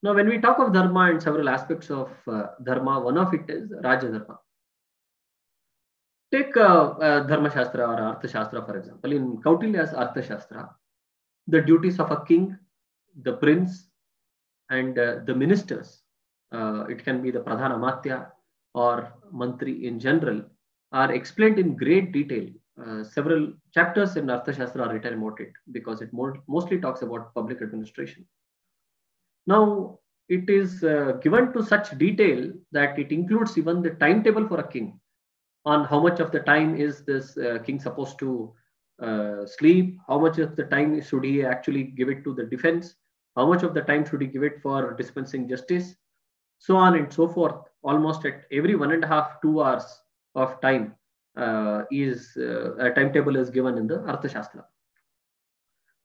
Now, when we talk of dharma and several aspects of dharma, one of it is Raja Dharma. Take Dharma Shastra or Arthashastra, for example. In Kautilya's Arthashastra, the duties of a king, the prince, and the ministers, it can be the Pradhanamatya or Mantri in general, are explained in great detail several chapters in Arthashastra are written about it because it mostly talks about public administration. Now, it is given to such detail that it includes even the timetable for a king, on how much of the time is this king supposed to sleep, how much of the time should he actually give it to the defense, how much of the time should he give it for dispensing justice, so on and so forth. Almost at every 1.5 to 2 hours of time a timetable is given in the Arthashastra.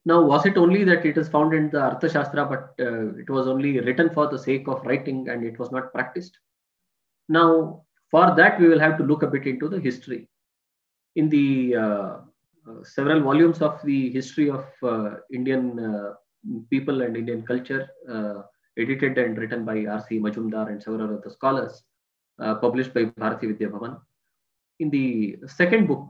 Now, was it only that it is found in the Arthashastra, but it was only written for the sake of writing and it was not practiced? Now, for that, we will have to look a bit into the history. In the several volumes of the history of Indian people and Indian culture, edited and written by R.C. Majumdar and several other scholars, published by Bharati Vidya Bhavan. In the second book,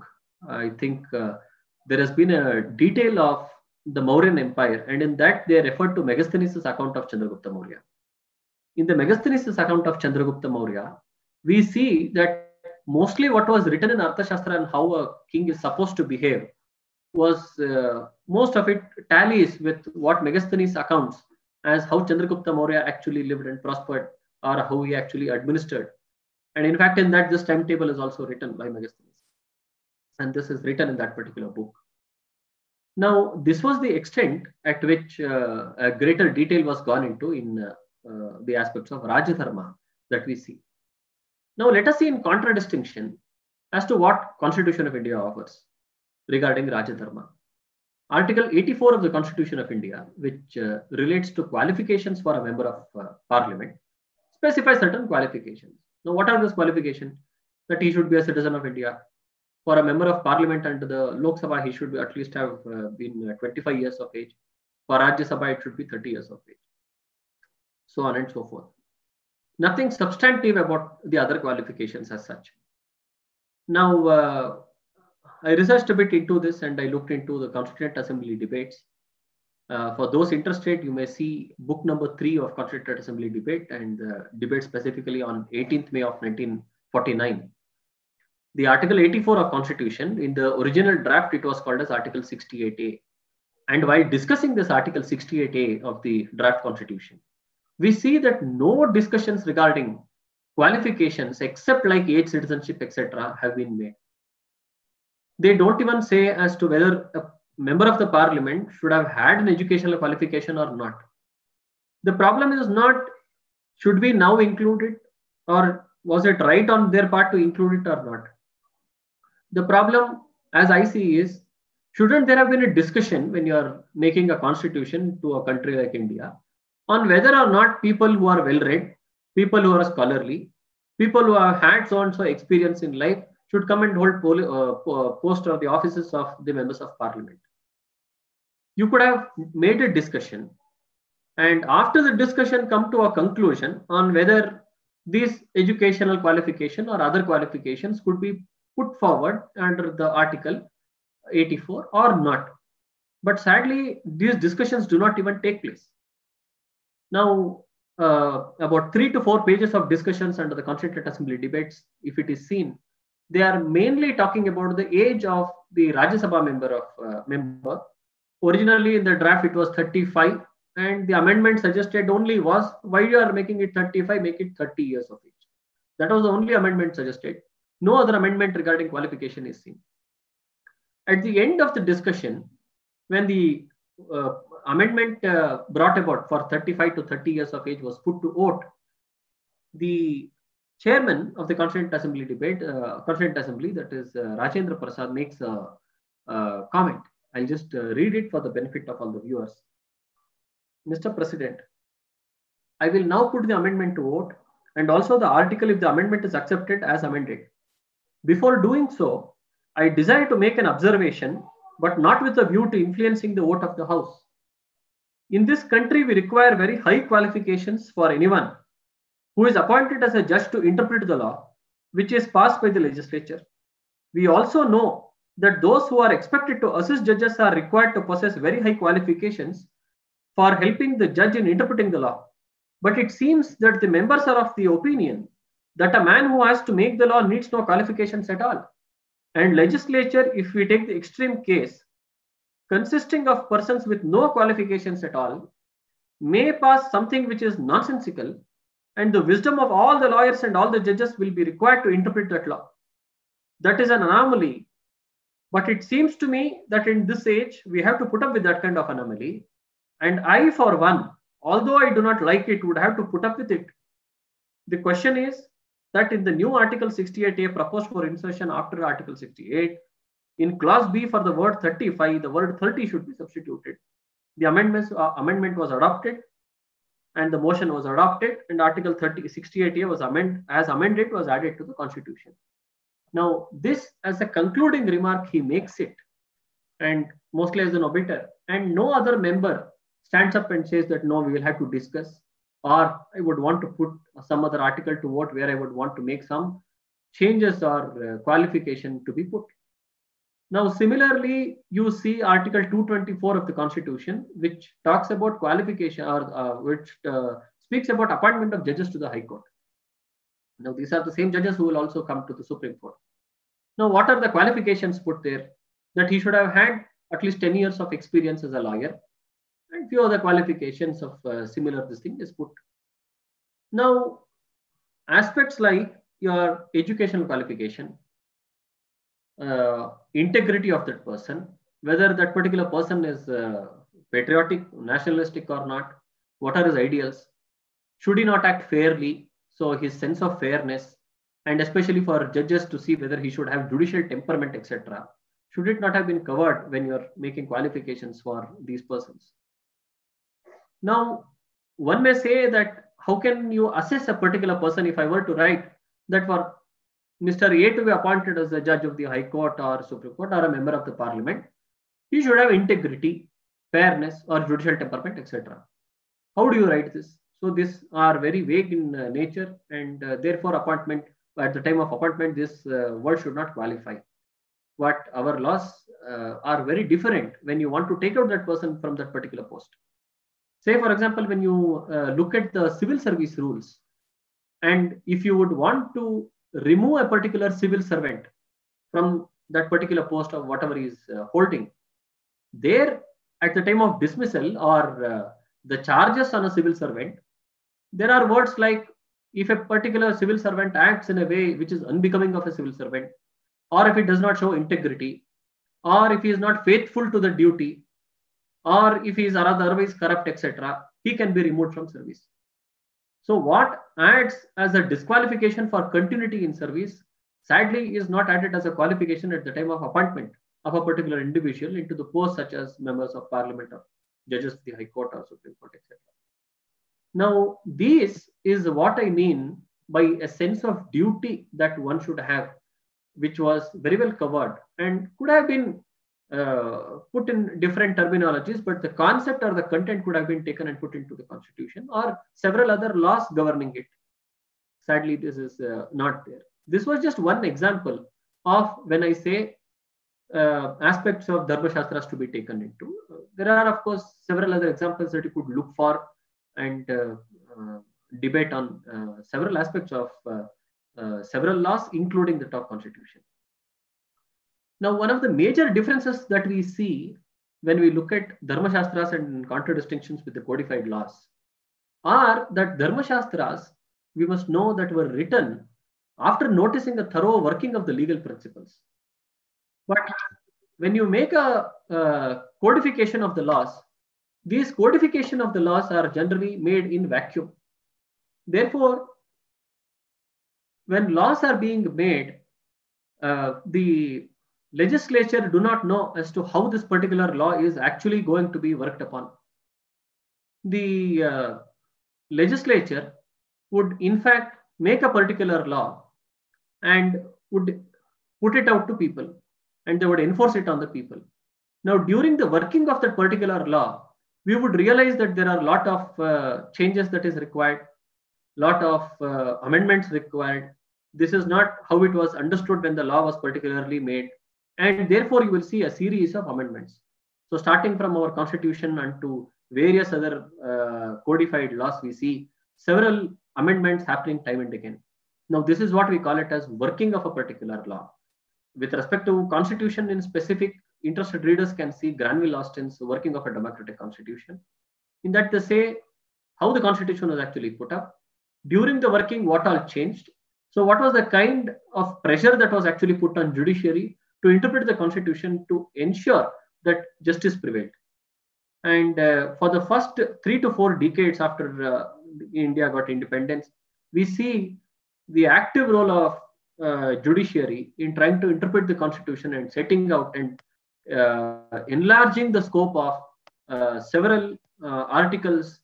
I think there has been a detail of the Mauryan Empire, and in that they referred to Megasthenes' account of Chandragupta Maurya. In the Megasthenes' account of Chandragupta Maurya, we see that mostly what was written in Arthashastra and how a king is supposed to behave was, most of it tallies with what Megasthenes accounts as how Chandragupta Maurya actually lived and prospered, or how he actually administered. And in fact, in that, this timetable is also written by Megasthenes. And this is written in that particular book. Now, this was the extent at which a greater detail was gone into in the aspects of Rajadharma that we see. Now, let us see in contradistinction as to what Constitution of India offers regarding Rajadharma. Article 84 of the Constitution of India, which relates to qualifications for a member of parliament, specifies certain qualifications. Now, what are those qualifications? That he should be a citizen of India. For a member of parliament under the Lok Sabha, he should be at least have been 25 years of age. For Rajya Sabha, it should be 30 years of age. So on and so forth. Nothing substantive about the other qualifications as such. Now, I researched a bit into this and I looked into the Constituent Assembly debates. For those interested, you may see book number 3 of Constituent Assembly debate, and the debate specifically on 18th May of 1949. The Article 84 of Constitution, in the original draft, it was called as Article 68A. And while discussing this Article 68A of the draft Constitution, we see that no discussions regarding qualifications, except like age, citizenship, etc., have been made. They don't even say as to whether a member of the parliament should have had an educational qualification or not. The problem is not, should we now include it, or was it right on their part to include it or not? The problem, as I see, is, shouldn't there have been a discussion when you're making a constitution to a country like India on whether or not people who are well-read, people who are scholarly, people who have had so-and-so experience in life should come and hold post or the offices of the members of parliament. You could have made a discussion and after the discussion come to a conclusion on whether these educational qualification or other qualifications could be put forward under the Article 84 or not. But sadly, these discussions do not even take place. Now, about 3 to 4 pages of discussions under the Constituent Assembly debates, if it is seen, they are mainly talking about the age of the Rajya Sabha member. Originally in the draft, it was 35, and the amendment suggested only was, while you are making it 35, make it 30 years of age. That was the only amendment suggested. No other amendment regarding qualification is seen. At the end of the discussion, when the amendment brought about for 35 to 30 years of age was put to vote, the chairman of the Constituent Assembly debate, that is Rajendra Prasad, makes a comment. I'll just read it for the benefit of all the viewers. Mr. President, I will now put the amendment to vote and also the article if the amendment is accepted as amended. Before doing so, I desire to make an observation, but not with a view to influencing the vote of the House. In this country, we require very high qualifications for anyone who is appointed as a judge to interpret the law, which is passed by the legislature. We also know that those who are expected to assist judges are required to possess very high qualifications for helping the judge in interpreting the law. But it seems that the members are of the opinion that a man who has to make the law needs no qualifications at all, And legislature, if we take the extreme case, consisting of persons with no qualifications at all, may pass something which is nonsensical, and the wisdom of all the lawyers and all the judges will be required to interpret that law. That is an anomaly, but it seems to me that in this age we have to put up with that kind of anomaly, and I, for one, although I do not like it, would have to put up with it. The question is that in the new Article 68A proposed for insertion after Article 68, in Clause B for the word 35, the word 30 should be substituted. The amendment was adopted, and the motion was adopted, and Article 68A was amended was added to the Constitution. Now, this as a concluding remark, he makes it, and mostly as an obiter, and no other member stands up and says that no, we will have to discuss, or I would want to put some other article to vote where I would want to make some changes or qualification to be put. Now, similarly, you see Article 224 of the Constitution, which talks about qualification or which speaks about appointment of judges to the High Court. Now, these are the same judges who will also come to the Supreme Court. Now, what are the qualifications put there? That he should have had at least 10 years of experience as a lawyer, and few other qualifications of similar this thing is put. Now, aspects like your educational qualification, integrity of that person, whether that particular person is patriotic, nationalistic or not, what are his ideals, should he not act fairly, so his sense of fairness, and especially for judges to see whether he should have judicial temperament, etc. Should it not have been covered when you're making qualifications for these persons? Now, one may say that how can you assess a particular person? If I were to write that for Mr. A to be appointed as a judge of the High Court or Supreme Court or a member of the Parliament, he should have integrity, fairness, or judicial temperament, etc. How do you write this? So these are very vague in nature, and therefore appointment, at the time of appointment, this word should not qualify. But our laws are very different when you want to take out that person from that particular post. Say, for example, when you look at the civil service rules, and if you would want to remove a particular civil servant from that particular post of whatever he is holding, there at the time of dismissal or the charges on a civil servant, there are words like, if a particular civil servant acts in a way which is unbecoming of a civil servant, or if he does not show integrity, or if he is not faithful to the duty, or if he is otherwise corrupt, etc., he can be removed from service. So what adds as a disqualification for continuity in service, sadly, is not added as a qualification at the time of appointment of a particular individual into the post, such as members of Parliament or judges of the High Court or Supreme Court, etc. Now, this is what I mean by a sense of duty that one should have, which was very well covered and could have been put in different terminologies, but the concept or the content could have been taken and put into the Constitution or several other laws governing it. Sadly, this is not there. This was just one example of when I say aspects of Dharma Shastras to be taken into. There are, of course, several other examples that you could look for and debate on several aspects of several laws, including the top Constitution. Now, one of the major differences that we see when we look at Dharma Shastras and contradistinctions with the codified laws are that Dharma Shastras, we must know, that were written after noticing a thorough working of the legal principles. But when you make a codification of the laws, these codification of the laws are generally made in vacuum. Therefore, when laws are being made, the legislature do not know as to how this particular law is actually going to be worked upon. The legislature would in fact make a particular law and would put it out to people, and they would enforce it on the people. Now, during the working of that particular law, we would realize that there are a lot of changes that is required, lot of amendments required. This is not how it was understood when the law was particularly made. And therefore, you will see a series of amendments. So starting from our Constitution and to various other codified laws, we see several amendments happening time and again. Now, this is what we call it as working of a particular law. with respect to constitution in specific, interested readers can see Granville Austen's Working of a Democratic Constitution. In that they say how the constitution was actually put up, during the working what all changed, so what was the kind of pressure that was actually put on judiciary to interpret the constitution to ensure that justice prevailed. And for the first 3 to 4 decades after India got independence, we see the active role of judiciary in trying to interpret the constitution and setting out and enlarging the scope of several articles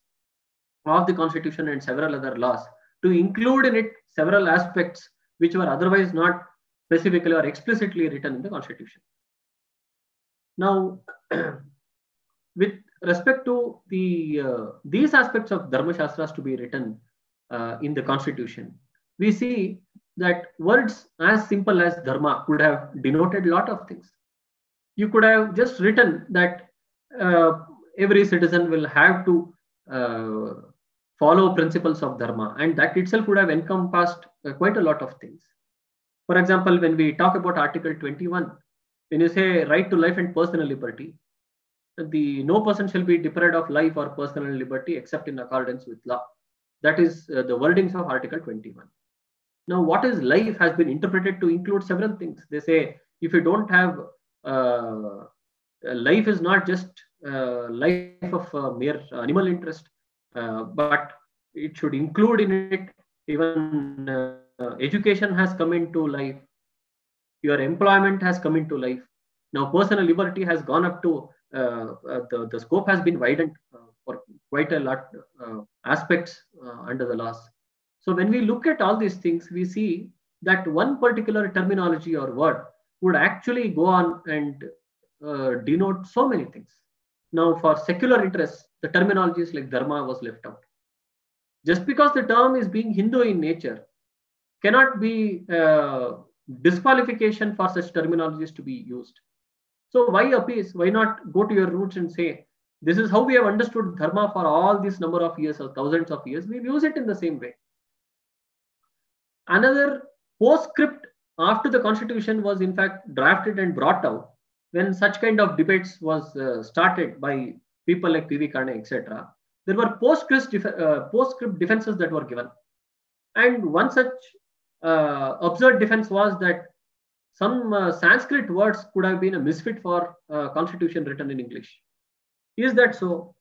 of the constitution and several other laws to include in it several aspects which were otherwise not specifically or explicitly written in the constitution. Now with respect to the these aspects of Dharma Shastras to be written in the constitution, we see that words as simple as dharma could have denoted lot of things. You could have just written that every citizen will have to follow principles of dharma, and that itself would have encompassed quite a lot of things. For example, when we talk about Article 21, when you say right to life and personal liberty, the no person shall be deprived of life or personal liberty except in accordance with law. That is the wordings of Article 21. Now, what is life has been interpreted to include several things. They say if you don't have life is not just life of mere animal interest, but it should include in it even education has come into life, your employment has come into life. Now, personal liberty has gone up to the scope has been widened for quite a lot aspects under the laws. So when we look at all these things, we see that one particular terminology or word would actually go on and denote so many things. Now, for secular interests, the terminologies like dharma was left out. Just because the term is being Hindu in nature, cannot be disqualification for such terminologies to be used. So why appease? Why not go to your roots and say, this is how we have understood dharma for all this number of years or thousands of years. We use it in the same way. Another postscript after the constitution was in fact drafted and brought out when such kind of debates was started by people like PV Kane, etc. There were postscript defenses that were given, and one such absurd defense was that some Sanskrit words could have been a misfit for constitution written in English. Is that so?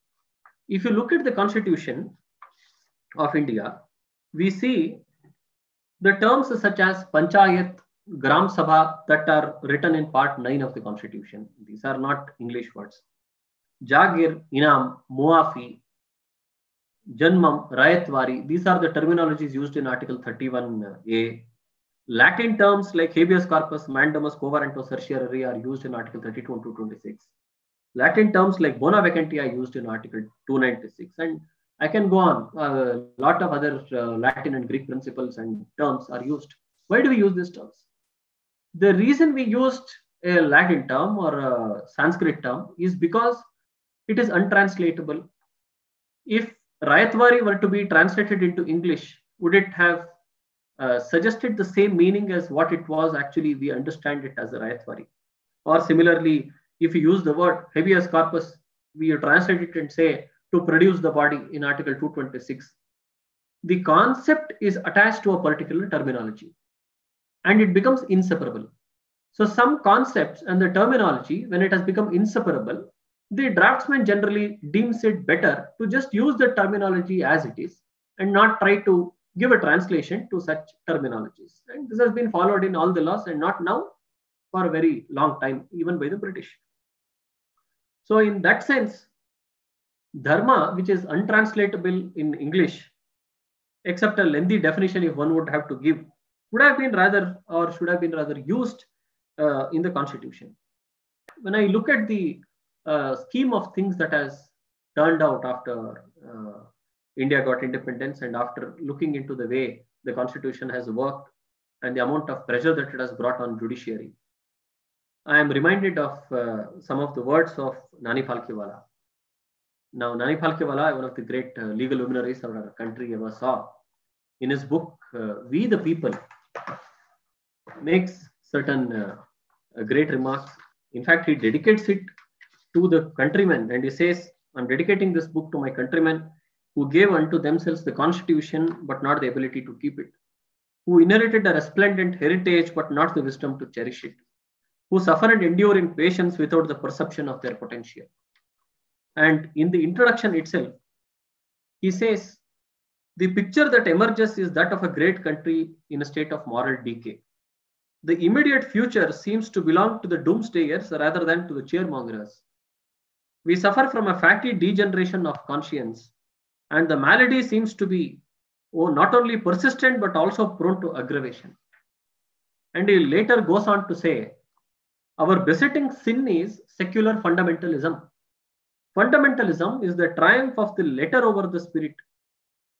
If you look at the constitution of India, we see the terms such as Panchayat, Gram Sabha that are written in Part 9 of the Constitution. These are not English words. Jagir, Inam, Muafi, Janmam, Rayatwari. These are the terminologies used in Article 31A. Latin terms like habeas corpus, mandamus, coverento, certiorari are used in Article 32 and 226. Latin terms like bona vacante are used in Article 296. And I can go on. A lot of other Latin and Greek principles and terms are used. Why do we use these terms? The reason we used a Latin term or a Sanskrit term is because it is untranslatable. If Rayatwari were to be translated into English, would it have suggested the same meaning as what it was actually we understand it as a Rayatwari? Or similarly, if you use the word habeas corpus, we translate it and say, to produce the body in Article 226. The concept is attached to a particular terminology and it becomes inseparable. So some concepts and the terminology, when it has become inseparable, the draftsman generally deems it better to just use the terminology as it is and not try to give a translation to such terminologies. And this has been followed in all the laws, and not now, for a very long time, even by the British. So in that sense, dharma, which is untranslatable in English, except a lengthy definition if one would have to give, would have been rather or should have been rather used in the constitution. When I look at the scheme of things that has turned out after India got independence, and after looking into the way the constitution has worked and the amount of pressure that it has brought on judiciary, I am reminded of some of the words of Nani Palkhivala. Now, Nani Palkhivala, one of the great legal luminaries of our country ever saw, in his book, We the People, makes certain great remarks. In fact, he dedicates it to the countrymen, and he says, "I'm dedicating this book to my countrymen who gave unto themselves the constitution, but not the ability to keep it, who inherited a resplendent heritage, but not the wisdom to cherish it, who suffer and endure in patience without the perception of their potential." And in the introduction itself, he says, "The picture that emerges is that of a great country in a state of moral decay. The immediate future seems to belong to the doomsdayers rather than to the cheermongers. We suffer from a fatty degeneration of conscience, and the malady seems to be not only persistent but also prone to aggravation." And he later goes on to say, "Our besetting sin is secular fundamentalism. Fundamentalism is the triumph of the letter over the spirit.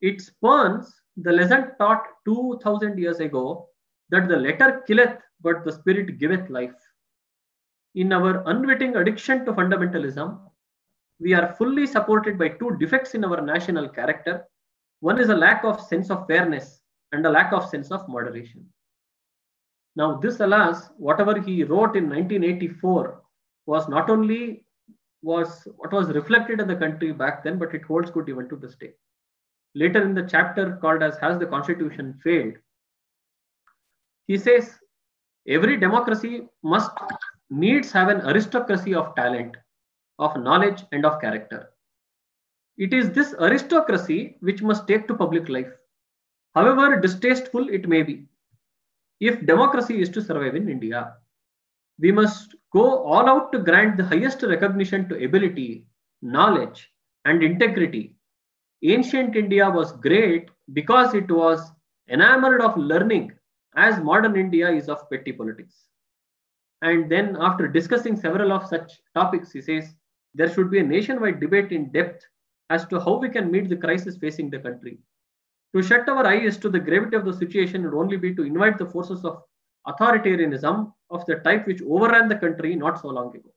It spurns the lesson taught 2000 years ago that the letter killeth, but the spirit giveth life. In our unwitting addiction to fundamentalism, we are fully supported by two defects in our national character. One is a lack of sense of fairness and a lack of sense of moderation." Now, this, alas, whatever he wrote in 1984 was not only was what was reflected in the country back then, but it holds good even to this day. Later in the chapter called as "Has the Constitution Failed?" he says, "Every democracy needs have an aristocracy of talent, of knowledge, and of character. It is this aristocracy which must take to public life, however distasteful it may be. If democracy is to survive in India, we must go all out to grant the highest recognition to ability, knowledge, and integrity. Ancient India was great because it was enamored of learning, as modern India is of petty politics." And then, after discussing several of such topics, he says, "There should be a nationwide debate in depth as to how we can meet the crisis facing the country. To shut our eyes to the gravity of the situation would only be to invite the forces of authoritarianism of the type which overran the country not so long ago."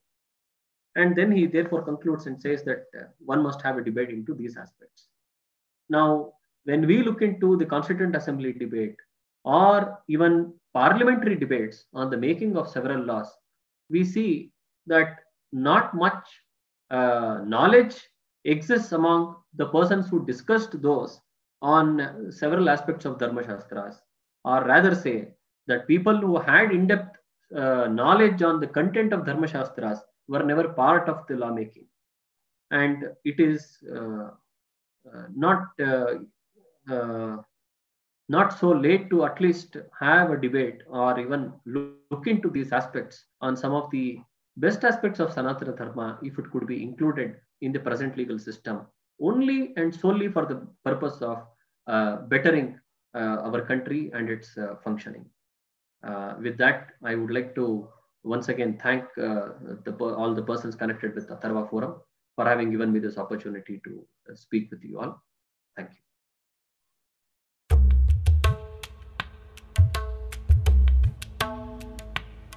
And then he therefore concludes and says that one must have a debate into these aspects. Now, when we look into the Constituent Assembly debate or even parliamentary debates on the making of several laws, we see that not much knowledge exists among the persons who discussed those on several aspects of Dharma Shastras, or rather say that people who had in-depth knowledge on the content of Dharma Shastras were never part of the lawmaking. And it is not so late to at least have a debate or even look into these aspects on some of the best aspects of Sanatana Dharma, if it could be included in the present legal system, only and solely for the purpose of bettering our country and its functioning. With that, I would like to once again thank all the persons connected with Atharva Forum for having given me this opportunity to speak with you all. Thank you.